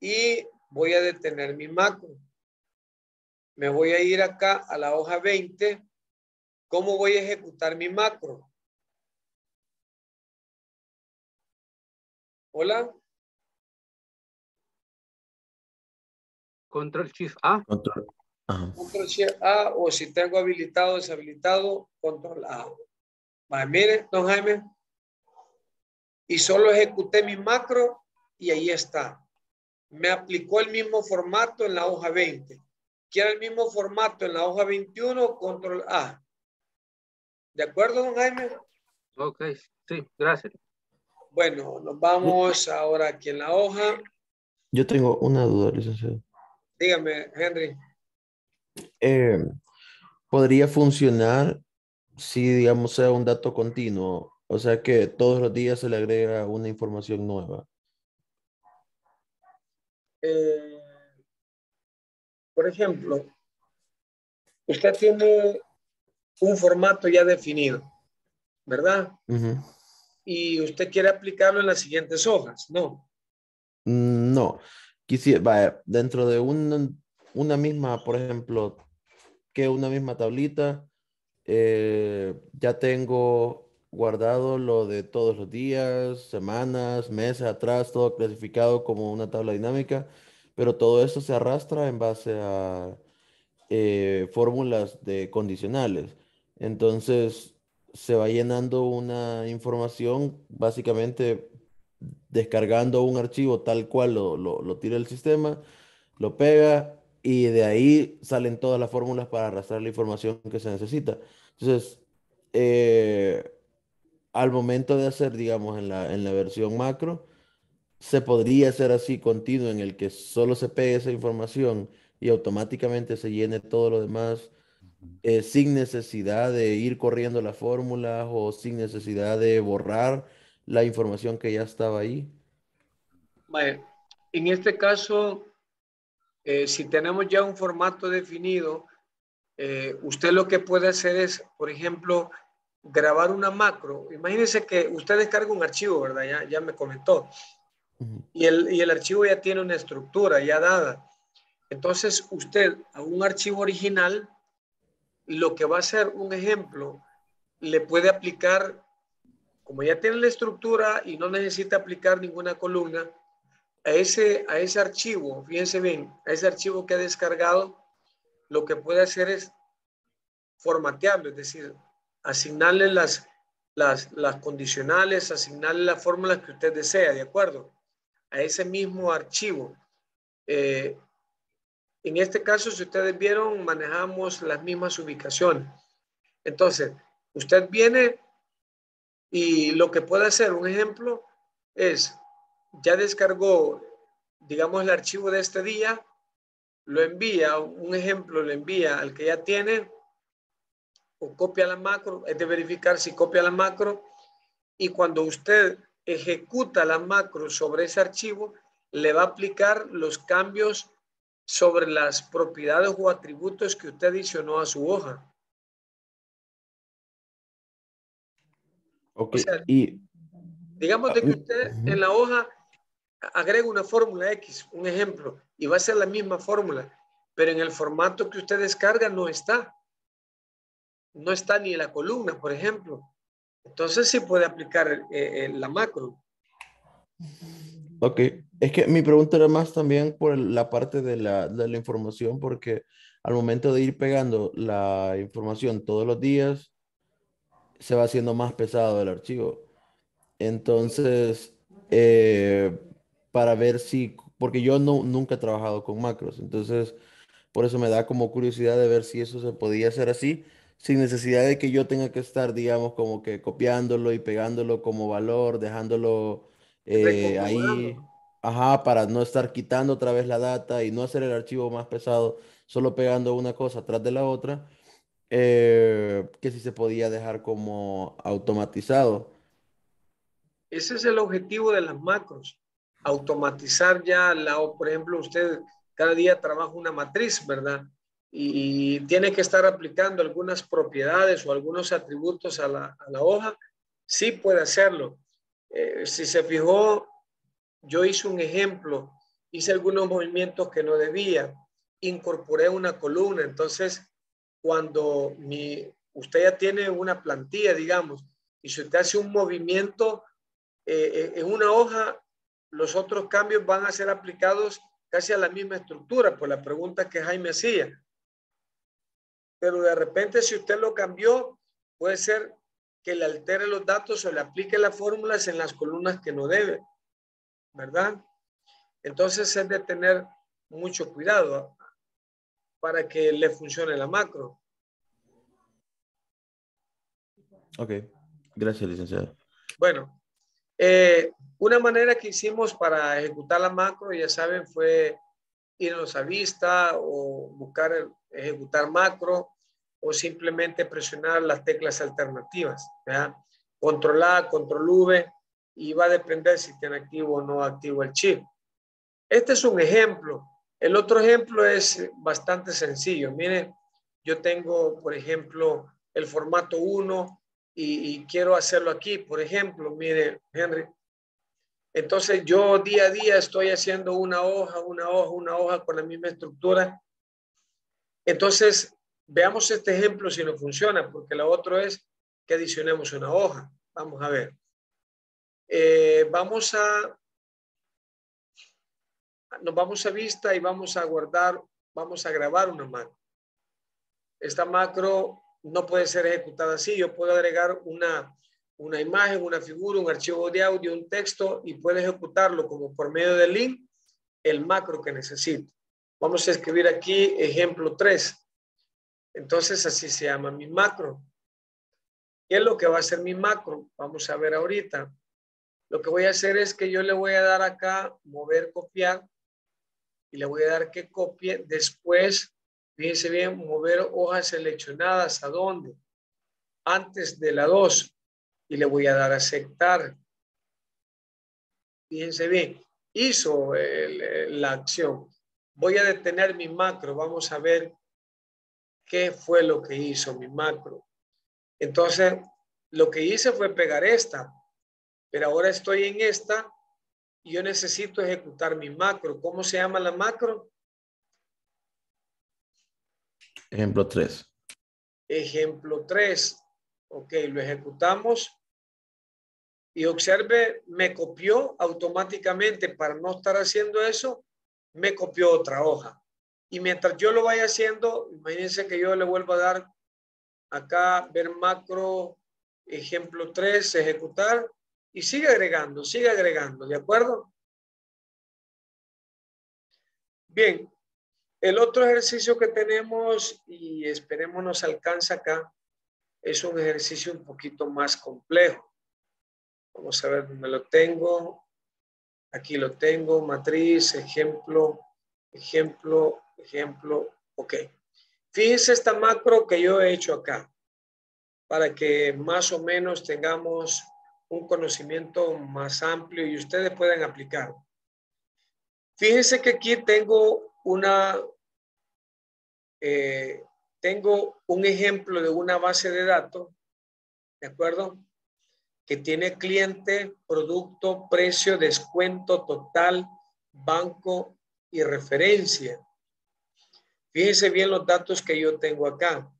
y voy a detener mi macro. Me voy a ir acá a la hoja 20. ¿Cómo voy a ejecutar mi macro? Hola. Control Shift A. Control Shift A, o si tengo habilitado o deshabilitado, Control A. Vale, mire, don Jaime. Y solo ejecuté mi macro y ahí está. Me aplicó el mismo formato en la hoja 20. Quiero el mismo formato en la hoja 21, Control A. ¿De acuerdo, don Jaime? Ok, sí, gracias. Bueno, nos vamos ahora aquí en la hoja. Yo tengo una duda, licenciado. Dígame, Henry. ¿Podría funcionar si, digamos, sea un dato continuo? O sea, que todos los días se le agrega una información nueva. Por ejemplo, usted tiene un formato ya definido, ¿verdad? Uh-huh. Y usted quiere aplicarlo en las siguientes hojas, ¿no? No. Quisiera, vaya, dentro de una misma, por ejemplo, que una misma tablita, ya tengo guardado lo de todos los días, semanas, meses atrás, todo clasificado como una tabla dinámica, pero todo eso se arrastra en base a fórmulas de condicionales. Entonces, se va llenando una información básicamente descargando un archivo tal cual lo tira el sistema, lo pega y de ahí salen todas las fórmulas para arrastrar la información que se necesita. Entonces, al momento de hacer, digamos, en la versión macro, se podría hacer así continuo en el que solo se pegue esa información y automáticamente se llene todo lo demás sin necesidad de ir corriendo las fórmulas o sin necesidad de borrar la información que ya estaba ahí. Vale. En este caso, si tenemos ya un formato definido, usted lo que puede hacer es, por ejemplo, grabar una macro. Imagínense que usted descarga un archivo, ¿verdad? Ya me comentó. Uh-huh. Y el archivo ya tiene una estructura ya dada. Entonces, usted a un archivo original, lo que va a hacer, un ejemplo, le puede aplicar. Como ya tiene la estructura y no necesita aplicar ninguna columna, a ese archivo, fíjense bien, a ese archivo que ha descargado, lo que puede hacer es formatearlo, es decir, asignarle las condicionales, asignarle las fórmulas que usted desea, ¿de acuerdo? A ese mismo archivo. En este caso, si ustedes vieron, manejamos las mismas ubicaciones. Entonces, usted viene. Y lo que puede hacer, un ejemplo, es, ya descargó, digamos, el archivo de este día, lo envía, un ejemplo, lo envía al que ya tiene, o copia la macro, es de verificar si copia la macro, y cuando usted ejecuta la macro sobre ese archivo, le va a aplicar los cambios sobre las propiedades o atributos que usted adicionó a su hoja. Okay. O sea, y digamos de que usted en la hoja agrega una fórmula X, un ejemplo, y va a ser la misma fórmula, pero en el formato que usted descarga no está. No está ni en la columna, por ejemplo. Entonces sí puede aplicar la macro. Ok. Es que mi pregunta era más también por la parte de la información, porque al momento de ir pegando la información todos los días, se va haciendo más pesado el archivo. Entonces, para ver si... Porque yo nunca he trabajado con macros. Entonces, por eso me da como curiosidad de ver si eso se podía hacer así, sin necesidad de que yo tenga que estar, digamos, como que copiándolo y pegándolo como valor, dejándolo ahí. Ajá, para no estar quitando otra vez la data y no hacer el archivo más pesado, solo pegando una cosa atrás de la otra, que sí se podía dejar como automatizado. Ese es el objetivo de las macros, automatizar ya la, por ejemplo, usted cada día trabaja una matriz, ¿verdad? Y tiene que estar aplicando algunas propiedades o algunos atributos a la hoja. Sí puede hacerlo. Si se fijó, yo hice un ejemplo, hice algunos movimientos que no debía, incorporé una columna. Entonces, cuando usted ya tiene una plantilla, digamos, y si usted hace un movimiento en una hoja, los otros cambios van a ser aplicados casi a la misma estructura, por la pregunta que Jaime hacía. Pero de repente, si usted lo cambió, puede ser que le altere los datos o le aplique las fórmulas en las columnas que no debe, ¿verdad? Entonces es de tener mucho cuidado para que le funcione la macro. Ok, gracias, licenciado. Bueno, una manera que hicimos para ejecutar la macro, ya saben, fue irnos a vista o buscar ejecutar macro o simplemente presionar las teclas alternativas, ¿verdad? Control A, control V, y va a depender si tiene activo o no activo el chip. Este es un ejemplo. El otro ejemplo es bastante sencillo. Miren, yo tengo, por ejemplo, el formato 1 y quiero hacerlo aquí. Por ejemplo, mire, Henry. Entonces yo día a día estoy haciendo una hoja con la misma estructura. Entonces veamos este ejemplo si no funciona, porque lo otro es que adicionemos una hoja. Vamos a ver. Nos vamos a vista y vamos a grabar una macro. Esta macro no puede ser ejecutada así. Yo puedo agregar una imagen, una figura, un archivo de audio, un texto, y puede ejecutarlo como por medio del link, el macro que necesite. Vamos a escribir aquí ejemplo 3. Entonces así se llama mi macro. ¿Qué es lo que va a hacer mi macro? Vamos a ver ahorita. Lo que voy a hacer es que yo le voy a dar acá, mover, copiar, y le voy a dar que copie. Después, fíjense bien, mover hojas seleccionadas, ¿a dónde? Antes de la 2. Y le voy a dar a aceptar. Fíjense bien, hizo la acción. Voy a detener mi macro. Vamos a ver qué fue lo que hizo mi macro. Entonces, lo que hice fue pegar esta. Pero ahora estoy en esta y yo necesito ejecutar mi macro. ¿Cómo se llama la macro? Ejemplo 3. Ejemplo 3. Ok, lo ejecutamos. Y observe, me copió automáticamente. Para no estar haciendo eso, me copió otra hoja. Y mientras yo lo vaya haciendo, imagínense que yo le vuelvo a dar acá, ver macro, ejemplo 3, ejecutar. Y sigue agregando, ¿de acuerdo? Bien, el otro ejercicio que tenemos, y esperemos nos alcanza acá, es un ejercicio un poquito más complejo. Vamos a ver, me lo tengo. Aquí lo tengo, matriz, ejemplo. Ok. Fíjense esta macro que yo he hecho acá. para que más o menos tengamos un conocimiento más amplio y ustedes puedan aplicar. Fíjense que aquí tengo un ejemplo de una base de datos, ¿de acuerdo? Que tiene cliente, producto, precio, descuento, total, banco y referencia. Fíjense bien los datos que yo tengo acá.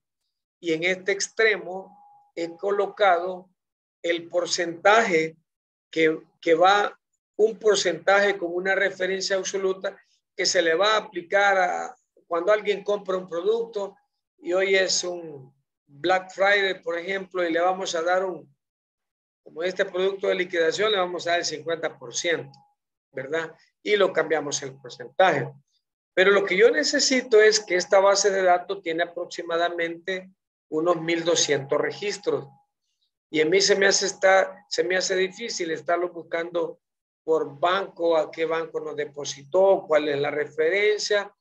Y en este extremo he colocado el porcentaje que va, un porcentaje con una referencia absoluta que se le va a aplicar a cuando alguien compra un producto y hoy es un Black Friday, por ejemplo, y le vamos a dar como este producto de liquidación, le vamos a dar el 50%, ¿verdad? Y lo cambiamos el porcentaje. Pero lo que yo necesito es que esta base de datos tiene aproximadamente unos 1,200 registros. Y a mí se me hace difícil estarlo buscando por banco, a qué banco nos depositó, cuál es la referencia,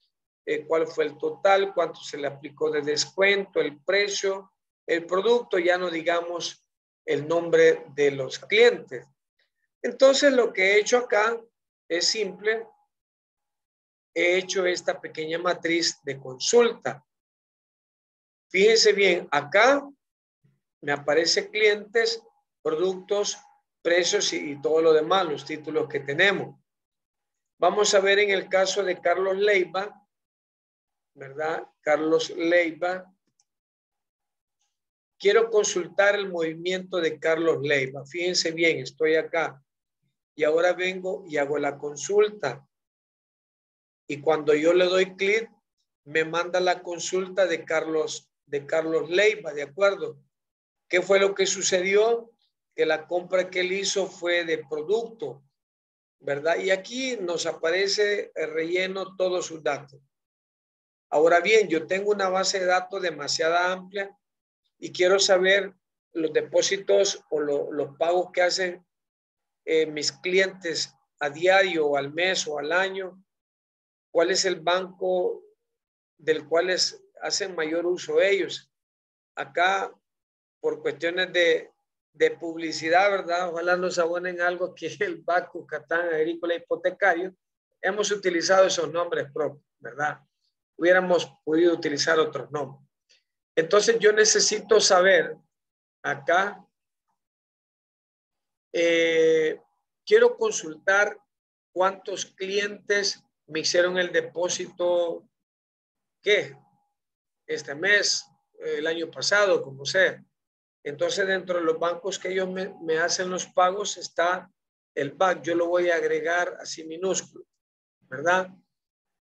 cuál fue el total, cuánto se le aplicó de descuento, el precio, el producto, ya no digamos el nombre de los clientes. Entonces lo que he hecho acá es simple. He hecho esta pequeña matriz de consulta. Fíjense bien, acá me aparece clientes, productos, precios y todo lo demás, los títulos que tenemos. Vamos a ver en el caso de Carlos Leiva, ¿verdad? Carlos Leiva. Quiero consultar el movimiento de Carlos Leiva. Fíjense bien, estoy acá. Y ahora vengo y hago la consulta. Y cuando yo le doy clic, me manda la consulta de Carlos Leiva, ¿de acuerdo? ¿Qué fue lo que sucedió? Que la compra que él hizo fue de producto, ¿verdad? Y aquí nos aparece el relleno todos sus datos. Ahora bien, yo tengo una base de datos demasiado amplia y quiero saber los depósitos o los pagos que hacen mis clientes a diario o al mes o al año. ¿Cuál es el banco del cual hacen mayor uso ellos? Acá, por cuestiones de publicidad, ¿verdad? Ojalá nos abonen algo que es el Banco Catán Agrícola Hipotecario. Hemos utilizado esos nombres propios, ¿verdad? Hubiéramos podido utilizar otros nombres. Entonces yo necesito saber acá, quiero consultar cuántos clientes me hicieron el depósito, ¿qué? Este mes, el año pasado, como sea. Entonces dentro de los bancos que ellos me hacen los pagos está el BAC. Yo lo voy a agregar así minúsculo, ¿verdad?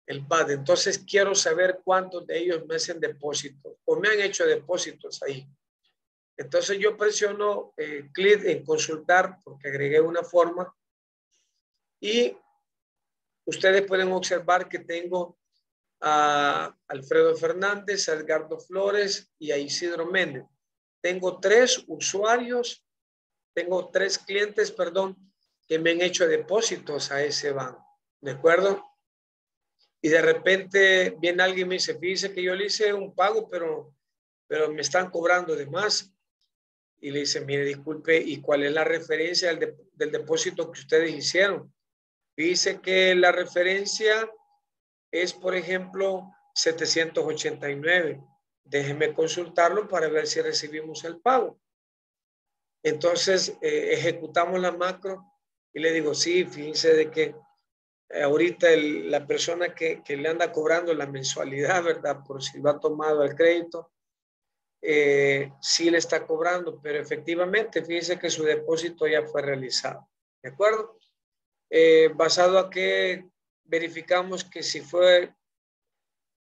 El PAD. Entonces quiero saber cuántos de ellos me hacen depósitos o me han hecho depósitos ahí. Entonces yo presiono clic en consultar porque agregué una forma y ustedes pueden observar que tengo a Alfredo Fernández, a Edgardo Flores y a Isidro Méndez. Tengo tres clientes, perdón, que me han hecho depósitos a ese banco, ¿de acuerdo? Y de repente viene alguien y me dice, fíjese que yo le hice un pago, pero me están cobrando de más. Y le dice, mire, disculpe, ¿y cuál es la referencia del depósito que ustedes hicieron? Dice que la referencia es, por ejemplo, 789. Déjeme consultarlo para ver si recibimos el pago. Entonces, ejecutamos la macro y le digo, sí, fíjense de que ahorita la persona que le anda cobrando la mensualidad, ¿verdad? Por si lo ha tomado el crédito, sí le está cobrando, pero efectivamente, fíjese que su depósito ya fue realizado, ¿de acuerdo? Basado a que verificamos que si fue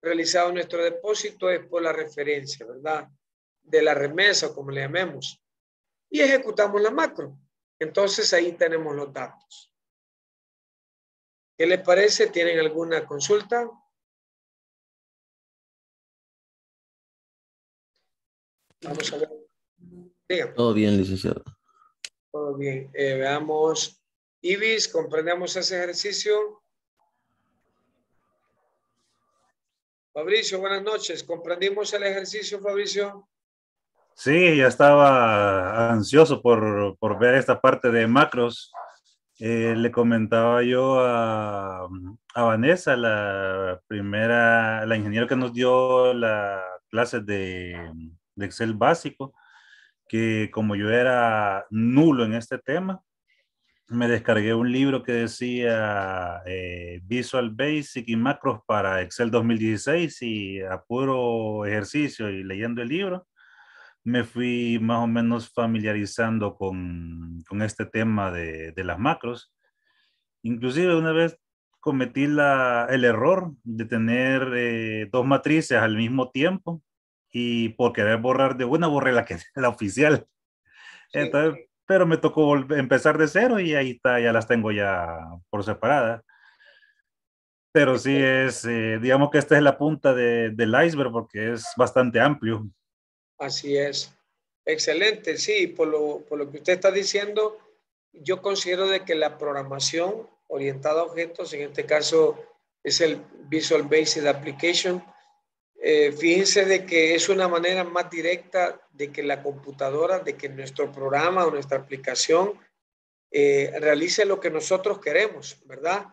realizado nuestro depósito es por la referencia, ¿verdad? De la remesa, como le llamemos. Y ejecutamos la macro. Entonces ahí tenemos los datos. ¿Qué les parece? ¿Tienen alguna consulta? Vamos a ver. Dígame. Todo bien, licenciado. Todo bien. Veamos. Ibis, ¿comprendemos ese ejercicio? Fabricio, buenas noches. ¿Comprendimos el ejercicio, Fabricio? Sí, ya estaba ansioso por ver esta parte de macros. Le comentaba yo a Vanessa, la ingeniera que nos dio la clase de Excel básico, que como yo era nulo en este tema, me descargué un libro que decía Visual Basic y Macros para Excel 2016, y a puro ejercicio y leyendo el libro, me fui más o menos familiarizando con este tema de las macros. Inclusive una vez cometí el error de tener dos matrices al mismo tiempo, y por querer borrar de una, borré la oficial. Sí. Entonces, pero me tocó empezar de cero, y ahí está, ya las tengo ya por separadas. Pero sí es, digamos que esta es la punta del iceberg, porque es bastante amplio. Así es. Excelente. Sí, por lo que usted está diciendo, yo considero de que la programación orientada a objetos, en este caso es el Visual Basic Application, fíjense de que es una manera más directa de que la computadora, de que nuestro programa o nuestra aplicación realice lo que nosotros queremos, ¿verdad?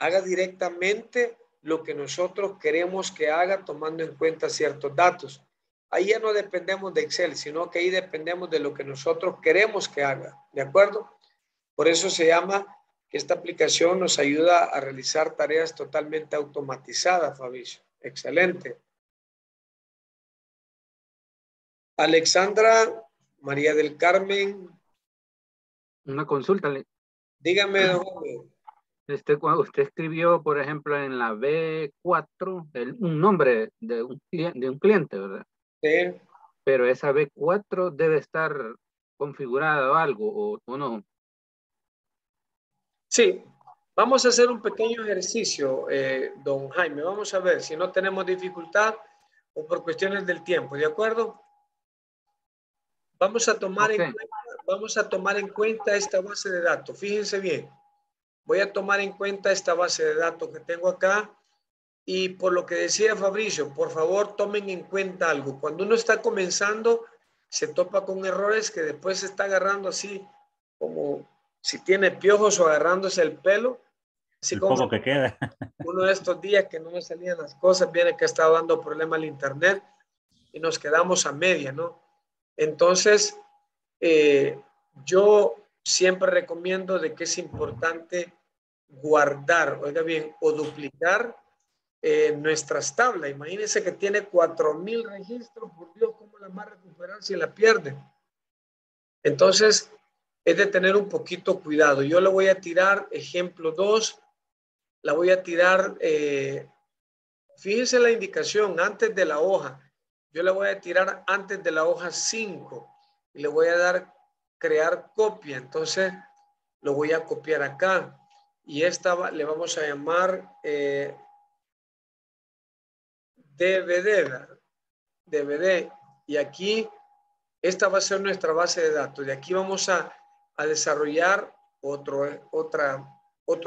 Haga directamente lo que nosotros queremos que haga, tomando en cuenta ciertos datos. Ahí ya no dependemos de Excel, sino que ahí dependemos de lo que nosotros queremos que haga, ¿de acuerdo? Por eso se llama que esta aplicación nos ayuda a realizar tareas totalmente automatizadas, Fabricio. Excelente. Alexandra, María del Carmen. Una consulta. Dígame, don Jorge. Cuando usted escribió, por ejemplo, en la B4, un nombre de un cliente, ¿verdad? Sí. Pero esa B4 debe estar configurada o algo, ¿o no? Sí. Vamos a hacer un pequeño ejercicio, don Jaime. Vamos a ver si no tenemos dificultad o por cuestiones del tiempo, ¿de acuerdo? Vamos a tomar, okay, en cuenta esta base de datos. Fíjense bien. Voy a tomar en cuenta esta base de datos que tengo acá. Y por lo que decía Fabricio, por favor tomen en cuenta algo. Cuando uno está comenzando, se topa con errores que después se está agarrando así, como si tiene piojos o agarrándose el pelo. Así el como poco que queda. Uno de estos días que no me salían las cosas, viene que estaba dando problema al internet y nos quedamos a media, ¿no? Entonces, yo siempre recomiendo de que es importante guardar, oiga bien, o duplicar nuestras tablas. Imagínense que tiene 4000 registros, por Dios, ¿cómo la va a recuperar si la pierde? Entonces, es de tener un poquito cuidado. Yo le voy a tirar ejemplo 2, la voy a tirar, fíjense la indicación, antes de la hoja. Yo le voy a tirar antes de la hoja 5 y le voy a dar crear copia. Entonces, lo voy a copiar acá y esta le vamos a llamar... DVD, y aquí esta va a ser nuestra base de datos. De aquí vamos a desarrollar otro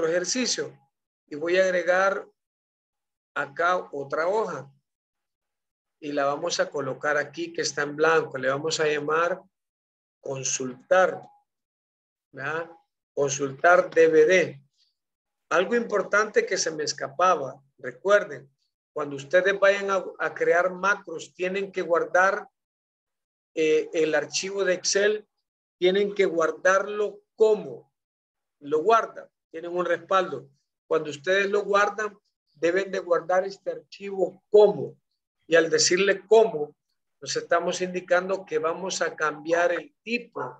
ejercicio, y voy a agregar acá otra hoja y la vamos a colocar aquí que está en blanco. Le vamos a llamar consultar, ¿verdad? Consultar DVD. Algo importante que se me escapaba, recuerden, cuando ustedes vayan a crear macros, tienen que guardar el archivo de Excel, tienen que guardarlo como lo guardan, tienen un respaldo. Cuando ustedes lo guardan, deben de guardar este archivo como. Y al decirle como, nos estamos indicando que vamos a cambiar el tipo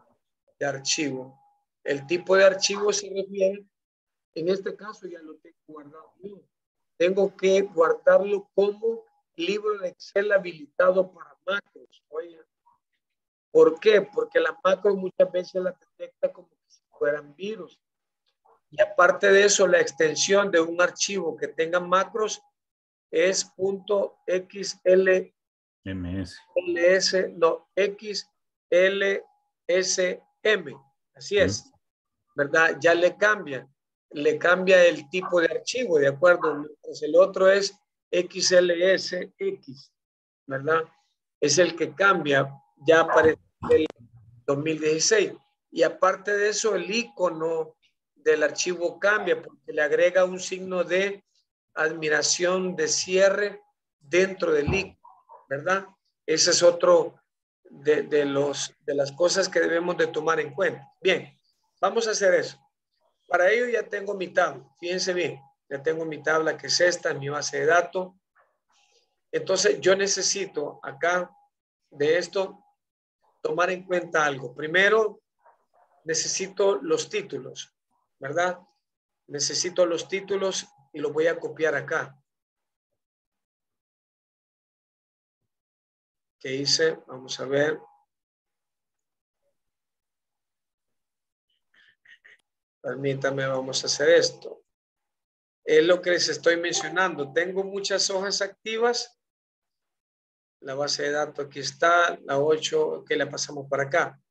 de archivo. El tipo de archivo se refiere, en este caso ya lo tengo guardado yo. Tengo que guardarlo como libro de Excel habilitado para macros. Oigan, ¿por qué? Porque las macros muchas veces las detecta como si fueran virus. Y aparte de eso, la extensión de un archivo que tenga macros es .xlsm. Así es, ¿verdad? Ya le cambia el tipo de archivo, ¿de acuerdo? Mientras el otro es XLSX, ¿verdad? Es el que cambia ya aparece el 2016. Y aparte de eso, el icono del archivo cambia porque le agrega un signo de admiración de cierre dentro del icono, ¿verdad? Ese es otro de las cosas que debemos de tomar en cuenta. Bien, vamos a hacer eso. Para ello ya tengo mi tabla. Fíjense bien, ya tengo mi tabla que es esta, mi base de datos. Entonces yo necesito acá de esto tomar en cuenta algo. Primero necesito los títulos, ¿verdad? Necesito los títulos y los voy a copiar acá. ¿Qué hice? Vamos a ver. Permítame, vamos a hacer esto. Es lo que les estoy mencionando. Tengo muchas hojas activas. La base de datos aquí está. La 8, que la pasamos para acá.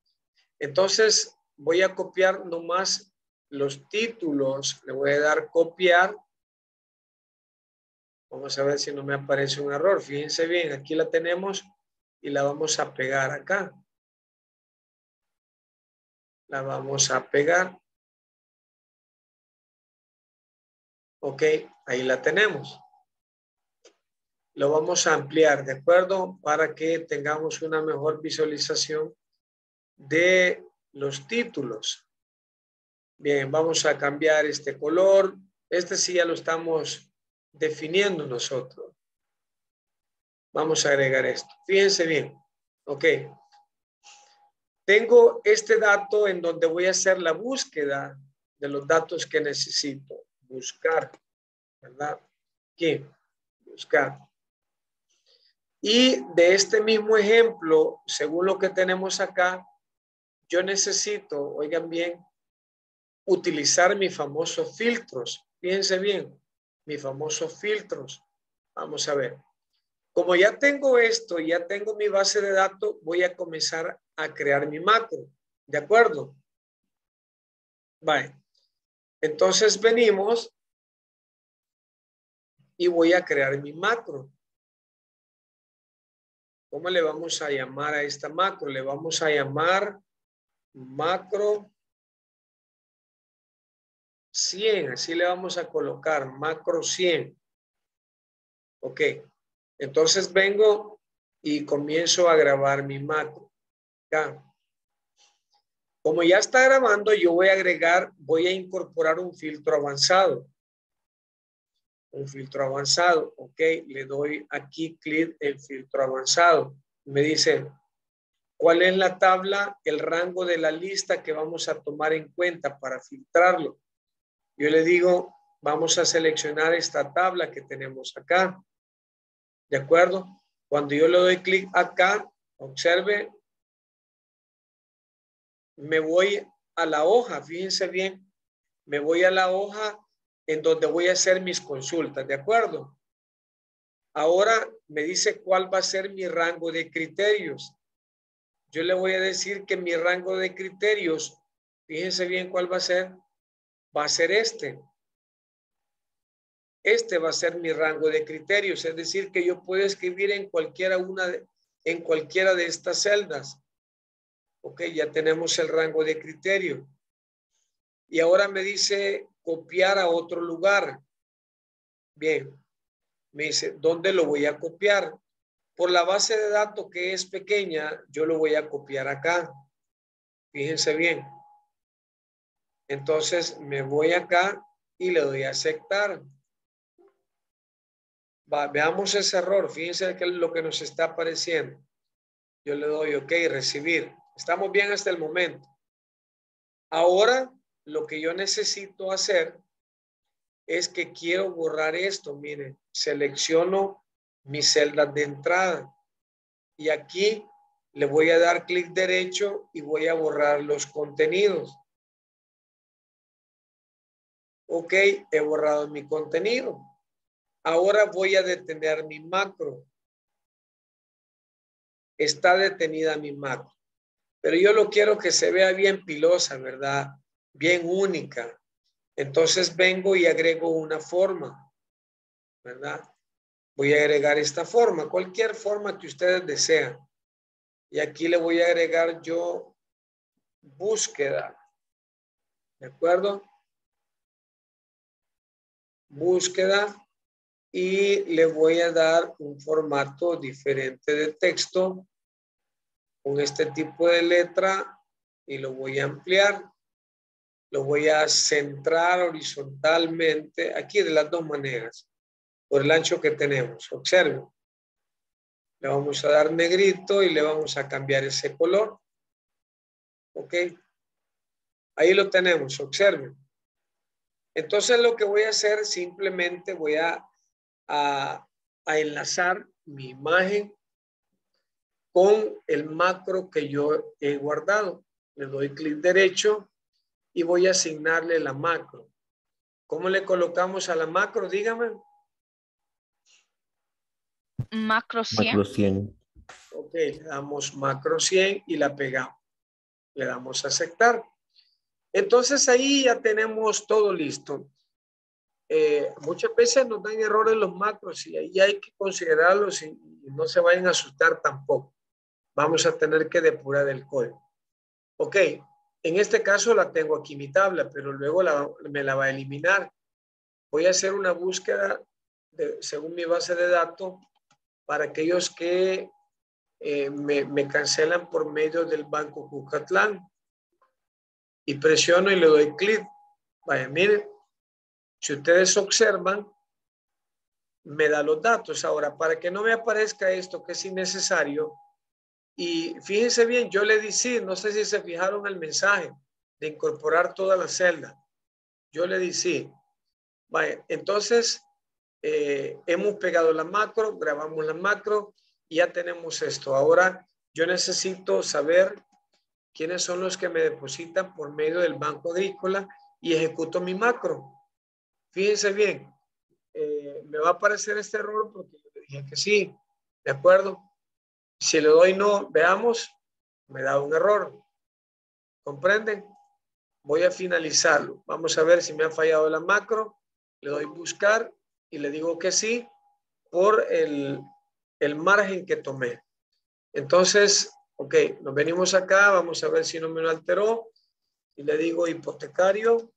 Entonces voy a copiar nomás los títulos. Le voy a dar copiar. Vamos a ver si no me aparece un error. Fíjense bien, aquí la tenemos y la vamos a pegar acá. La vamos a pegar. Ok, ahí la tenemos. Lo vamos a ampliar, ¿de acuerdo? Para que tengamos una mejor visualización de los títulos. Bien, vamos a cambiar este color. Este sí ya lo estamos definiendo nosotros. Vamos a agregar esto. Fíjense bien. Ok. Tengo este dato en donde voy a hacer la búsqueda de los datos que necesito. Buscar, ¿verdad? Aquí, buscar. Y de este mismo ejemplo, según lo que tenemos acá, yo necesito, oigan bien, utilizar mis famosos filtros. Fíjense bien, mis famosos filtros. Vamos a ver. Como ya tengo esto, ya tengo mi base de datos, voy a comenzar a crear mi macro. ¿De acuerdo? Vale. Entonces venimos y voy a crear mi macro. ¿Cómo le vamos a llamar a esta macro? Le vamos a llamar macro 100. Así le vamos a colocar, macro 100. Ok. Entonces vengo y comienzo a grabar mi macro. Acá. Como ya está grabando, yo voy a agregar, voy a incorporar un filtro avanzado. Un filtro avanzado, ok. Le doy aquí clic en filtro avanzado. Me dice, ¿cuál es la tabla, el rango de la lista que vamos a tomar en cuenta para filtrarlo? Yo le digo, vamos a seleccionar esta tabla que tenemos acá. ¿De acuerdo? Cuando yo le doy clic acá, observe. Me voy a la hoja, fíjense bien, me voy a la hoja en donde voy a hacer mis consultas, ¿de acuerdo? Ahora me dice cuál va a ser mi rango de criterios. Yo le voy a decir que mi rango de criterios, fíjense bien cuál va a ser este. Este va a ser mi rango de criterios, es decir, que yo puedo escribir en cualquiera de estas celdas. Ok, ya tenemos el rango de criterio. Y ahora me dice copiar a otro lugar. Bien. Me dice, ¿dónde lo voy a copiar? Por la base de datos que es pequeña, yo lo voy a copiar acá. Fíjense bien. Entonces me voy acá y le doy a aceptar. Va, veamos ese error. Fíjense que lo que nos está apareciendo. Yo le doy OK, recibir. Estamos bien hasta el momento. Ahora lo que yo necesito hacer es que quiero borrar esto. Miren, selecciono mi celda de entrada y aquí le voy a dar clic derecho y voy a borrar los contenidos. Ok, he borrado mi contenido. Ahora voy a detener mi macro. Está detenida mi macro. Pero yo lo quiero que se vea bien pilosa, ¿verdad? Bien única. Entonces vengo y agrego una forma, ¿verdad? Voy a agregar esta forma, cualquier forma que ustedes desean. Y aquí le voy a agregar yo búsqueda. ¿De acuerdo? Búsqueda. Y le voy a dar un formato diferente de texto con este tipo de letra y lo voy a ampliar. Lo voy a centrar horizontalmente aquí de las dos maneras por el ancho que tenemos. Observen. Le vamos a dar negrito y le vamos a cambiar ese color. Ok. Ahí lo tenemos. Observen. Entonces lo que voy a hacer, simplemente voy a enlazar mi imagen con el macro que yo he guardado. Le doy clic derecho y voy a asignarle la macro. ¿Cómo le colocamos a la macro? Dígame. Macro 100. Macro 100. Ok, le damos macro 100 y la pegamos. Le damos a aceptar. Entonces ahí ya tenemos todo listo. Muchas veces nos dan errores los macros y ahí hay que considerarlos y no se vayan a asustar tampoco. Vamos a tener que depurar el código. Ok, en este caso la tengo aquí mi tabla, pero luego me la va a eliminar. Voy a hacer una búsqueda según mi base de datos para aquellos que me cancelan por medio del Banco Cucatlán. Y presiono y le doy clic. Vaya, miren. Si ustedes observan, me da los datos. Ahora, para que no me aparezca esto que es innecesario. Y fíjense bien, yo le di sí. No sé si se fijaron el mensaje de incorporar toda la celda. Yo le di sí. Vaya, entonces hemos pegado la macro, grabamos la macro y ya tenemos esto. Ahora yo necesito saber quiénes son los que me depositan por medio del Banco Agrícola y ejecuto mi macro. Fíjense bien, me va a aparecer este error porque yo dije que sí, ¿de acuerdo? Si le doy no, veamos, me da un error. ¿Comprenden? Voy a finalizarlo. Vamos a ver si me ha fallado la macro. Le doy buscar y le digo que sí por el margen que tomé. Entonces, ok, nos venimos acá, vamos a ver si no me lo alteró. Y le digo hipotecario.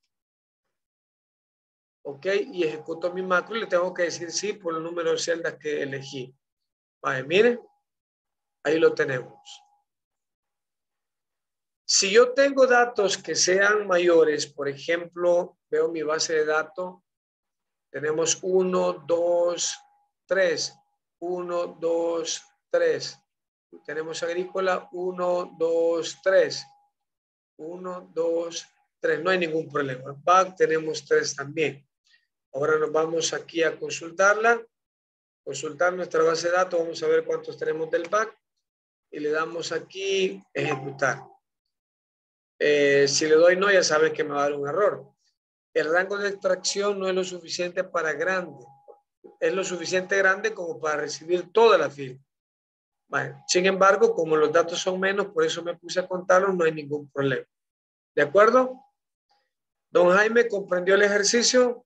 Ok, y ejecuto mi macro y le tengo que decir sí por el número de celdas que elegí. Vale, miren, ahí lo tenemos. Si yo tengo datos que sean mayores, por ejemplo, veo mi base de datos. Tenemos 1, 2, 3. 1, 2, 3. Tenemos agrícola 1, 2, 3. 1, 2, 3. No hay ningún problema. Back tenemos 3 también. Ahora nos vamos aquí a consultarla. Consultar nuestra base de datos. Vamos a ver cuántos tenemos del back. Y le damos aquí ejecutar. Si le doy no, ya saben que me va a dar un error. El rango de extracción no es lo suficiente para grande. Es lo suficiente grande como para recibir toda la fila. Bueno, sin embargo, como los datos son menos, por eso me puse a contarlos, no hay ningún problema. ¿De acuerdo? Don Jaime, ¿comprendió el ejercicio?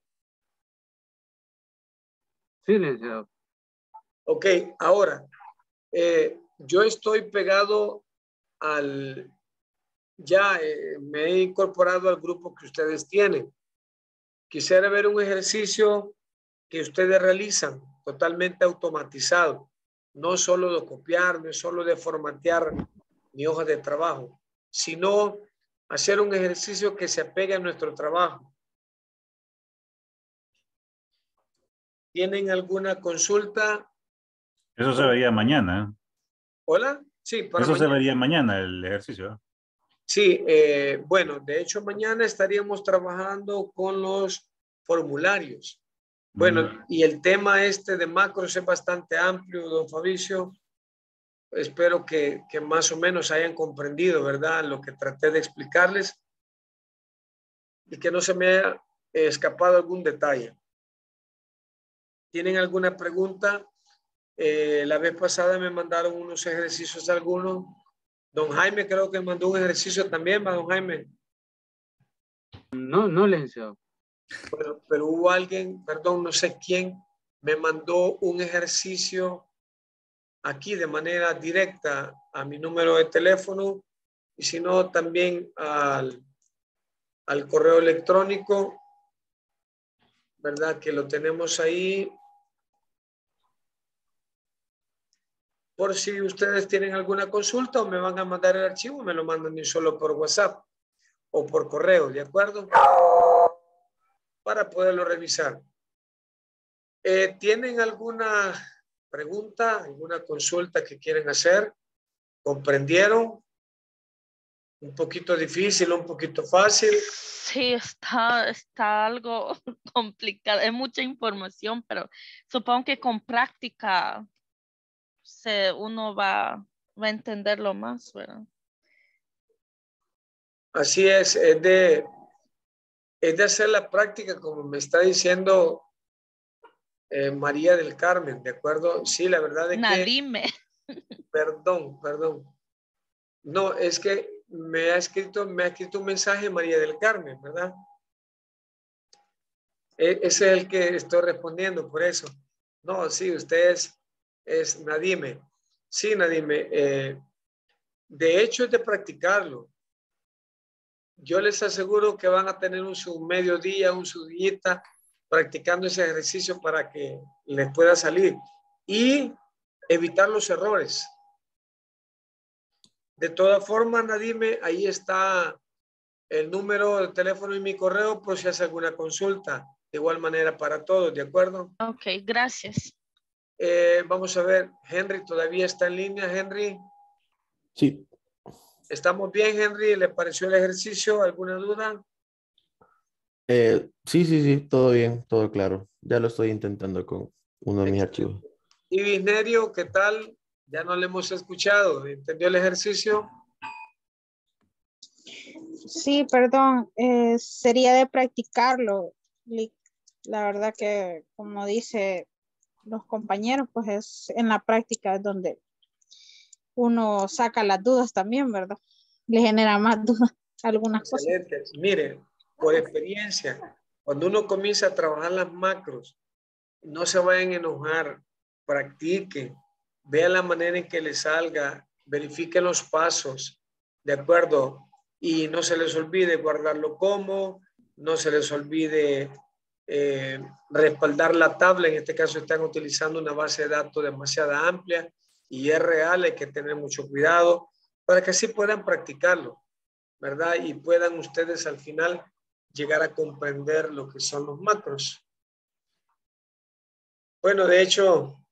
Sí, licenciado. Ok, ahora, yo estoy pegado al... Ya me he incorporado al grupo que ustedes tienen. Quisiera ver un ejercicio que ustedes realizan totalmente automatizado. No solo de copiar, no solo de formatear mi hoja de trabajo, sino hacer un ejercicio que se apegue a nuestro trabajo. ¿Tienen alguna consulta? Eso se vería mañana. ¿Hola? Sí, para eso mañana. Se vería mañana el ejercicio. Sí, bueno, de hecho mañana estaríamos trabajando con los formularios. Bueno, y el tema este de macros es bastante amplio, don Fabricio. Espero que más o menos hayan comprendido, ¿verdad? Lo que traté de explicarles y que no se me haya escapado algún detalle. ¿Tienen alguna pregunta? La vez pasada me mandaron unos ejercicios algunos. Don Jaime creo que mandó un ejercicio también, ¿va, don Jaime? No, no le he enseñado. Bueno, pero hubo alguien, perdón, no sé quién, me mandó un ejercicio aquí de manera directa a mi número de teléfono y si no también al correo electrónico, ¿verdad? Que lo tenemos ahí. Por si ustedes tienen alguna consulta o me van a mandar el archivo, me lo mandan ni solo por WhatsApp o por correo, ¿de acuerdo? Para poderlo revisar. ¿Tienen alguna pregunta, alguna consulta que quieren hacer? ¿Comprendieron? ¿Un poquito difícil, un poquito fácil? Sí, está algo complicado. Es mucha información, pero supongo que con práctica uno va a entenderlo más, ¿verdad? Así es de hacer la práctica, como me está diciendo María del Carmen, ¿de acuerdo? Sí, la verdad es Perdón. No, es que me ha escrito un mensaje María del Carmen, ¿verdad? Ese es el que estoy respondiendo, por eso. No, sí, usted es Nadime. Sí, Nadime. De hecho, es de practicarlo. Yo les aseguro que van a tener un mediodía practicando ese ejercicio para que les pueda salir y evitar los errores. De todas formas, Nadime, ahí está el número de teléfono y mi correo por si hace alguna consulta. De igual manera para todos, ¿de acuerdo? Ok, gracias. Vamos a ver, Henry, ¿todavía está en línea, Henry? Sí. ¿Estamos bien, Henry? ¿Le pareció el ejercicio? ¿Alguna duda? Sí, todo bien, todo claro. Ya lo estoy intentando con uno de mis archivos. Y Vinerio, ¿qué tal? Ya no le hemos escuchado. ¿Entendió el ejercicio? Sí, perdón. Sería de practicarlo. La verdad que, como dice los compañeros, pues es en la práctica donde uno saca las dudas también, ¿verdad? Le genera más dudas algunas cosas. Excelente. Mire, por experiencia, cuando uno comienza a trabajar las macros, no se vayan a enojar, practiquen, vean la manera en que les salga, verifiquen los pasos, ¿de acuerdo? Y no se les olvide guardarlo como, no se les olvide respaldar la tabla. En este caso están utilizando una base de datos demasiado amplia, y es real, hay que tener mucho cuidado para que así puedan practicarlo, ¿verdad? Y puedan ustedes al final llegar a comprender lo que son los macros. Bueno, de hecho,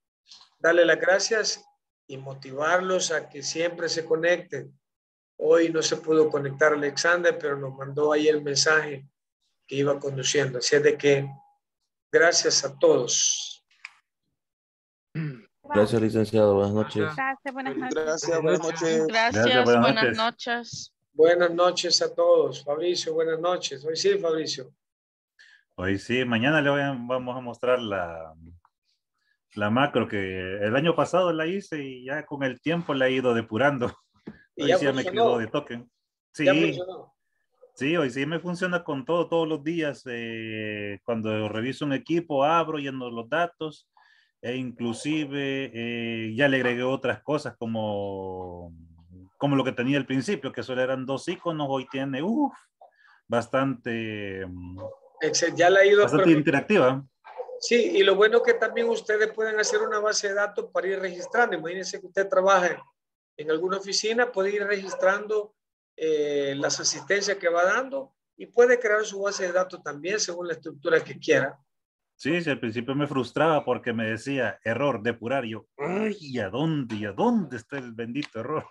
darle las gracias y motivarlos a que siempre se conecten. Hoy no se pudo conectar Alexander, pero nos mandó ahí el mensaje que iba conduciendo. Así es de que, gracias a todos. Gracias, licenciado. Buenas noches. Gracias, buenas noches. Gracias, buenas noches. Gracias, buenas noches. Buenas noches a todos. Fabricio, buenas noches. Hoy sí, Fabricio. Hoy sí. Mañana le vamos a mostrar la macro que el año pasado la hice y ya con el tiempo la he ido depurando. Y hoy ya sí funcionó. Me quedó de token. Sí. Ya funcionó. Sí, hoy sí me funciona con todos los días. Cuando reviso un equipo, abro, lleno los datos. E inclusive ya le agregué otras cosas como lo que tenía al principio, que solo eran 2 iconos, hoy tiene bastante, ya la he ido bastante interactiva. Sí, y lo bueno es que también ustedes pueden hacer una base de datos para ir registrando. Imagínense que usted trabaja en alguna oficina, puede ir registrando las asistencias que va dando y puede crear su base de datos también según la estructura que quiera. Sí, al principio me frustraba porque me decía error, depurar. Y yo, ay, ¿a dónde está el bendito error?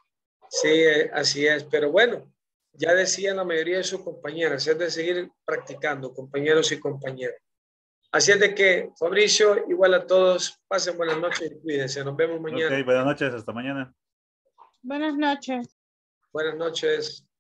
Sí, así es. Pero bueno, ya decían la mayoría de sus compañeras, es de seguir practicando, compañeros y compañeras. Así es de que, Fabricio, igual a todos, pasen buenas noches y cuídense. Nos vemos mañana. Ok, buenas noches, hasta mañana. Buenas noches. Buenas noches.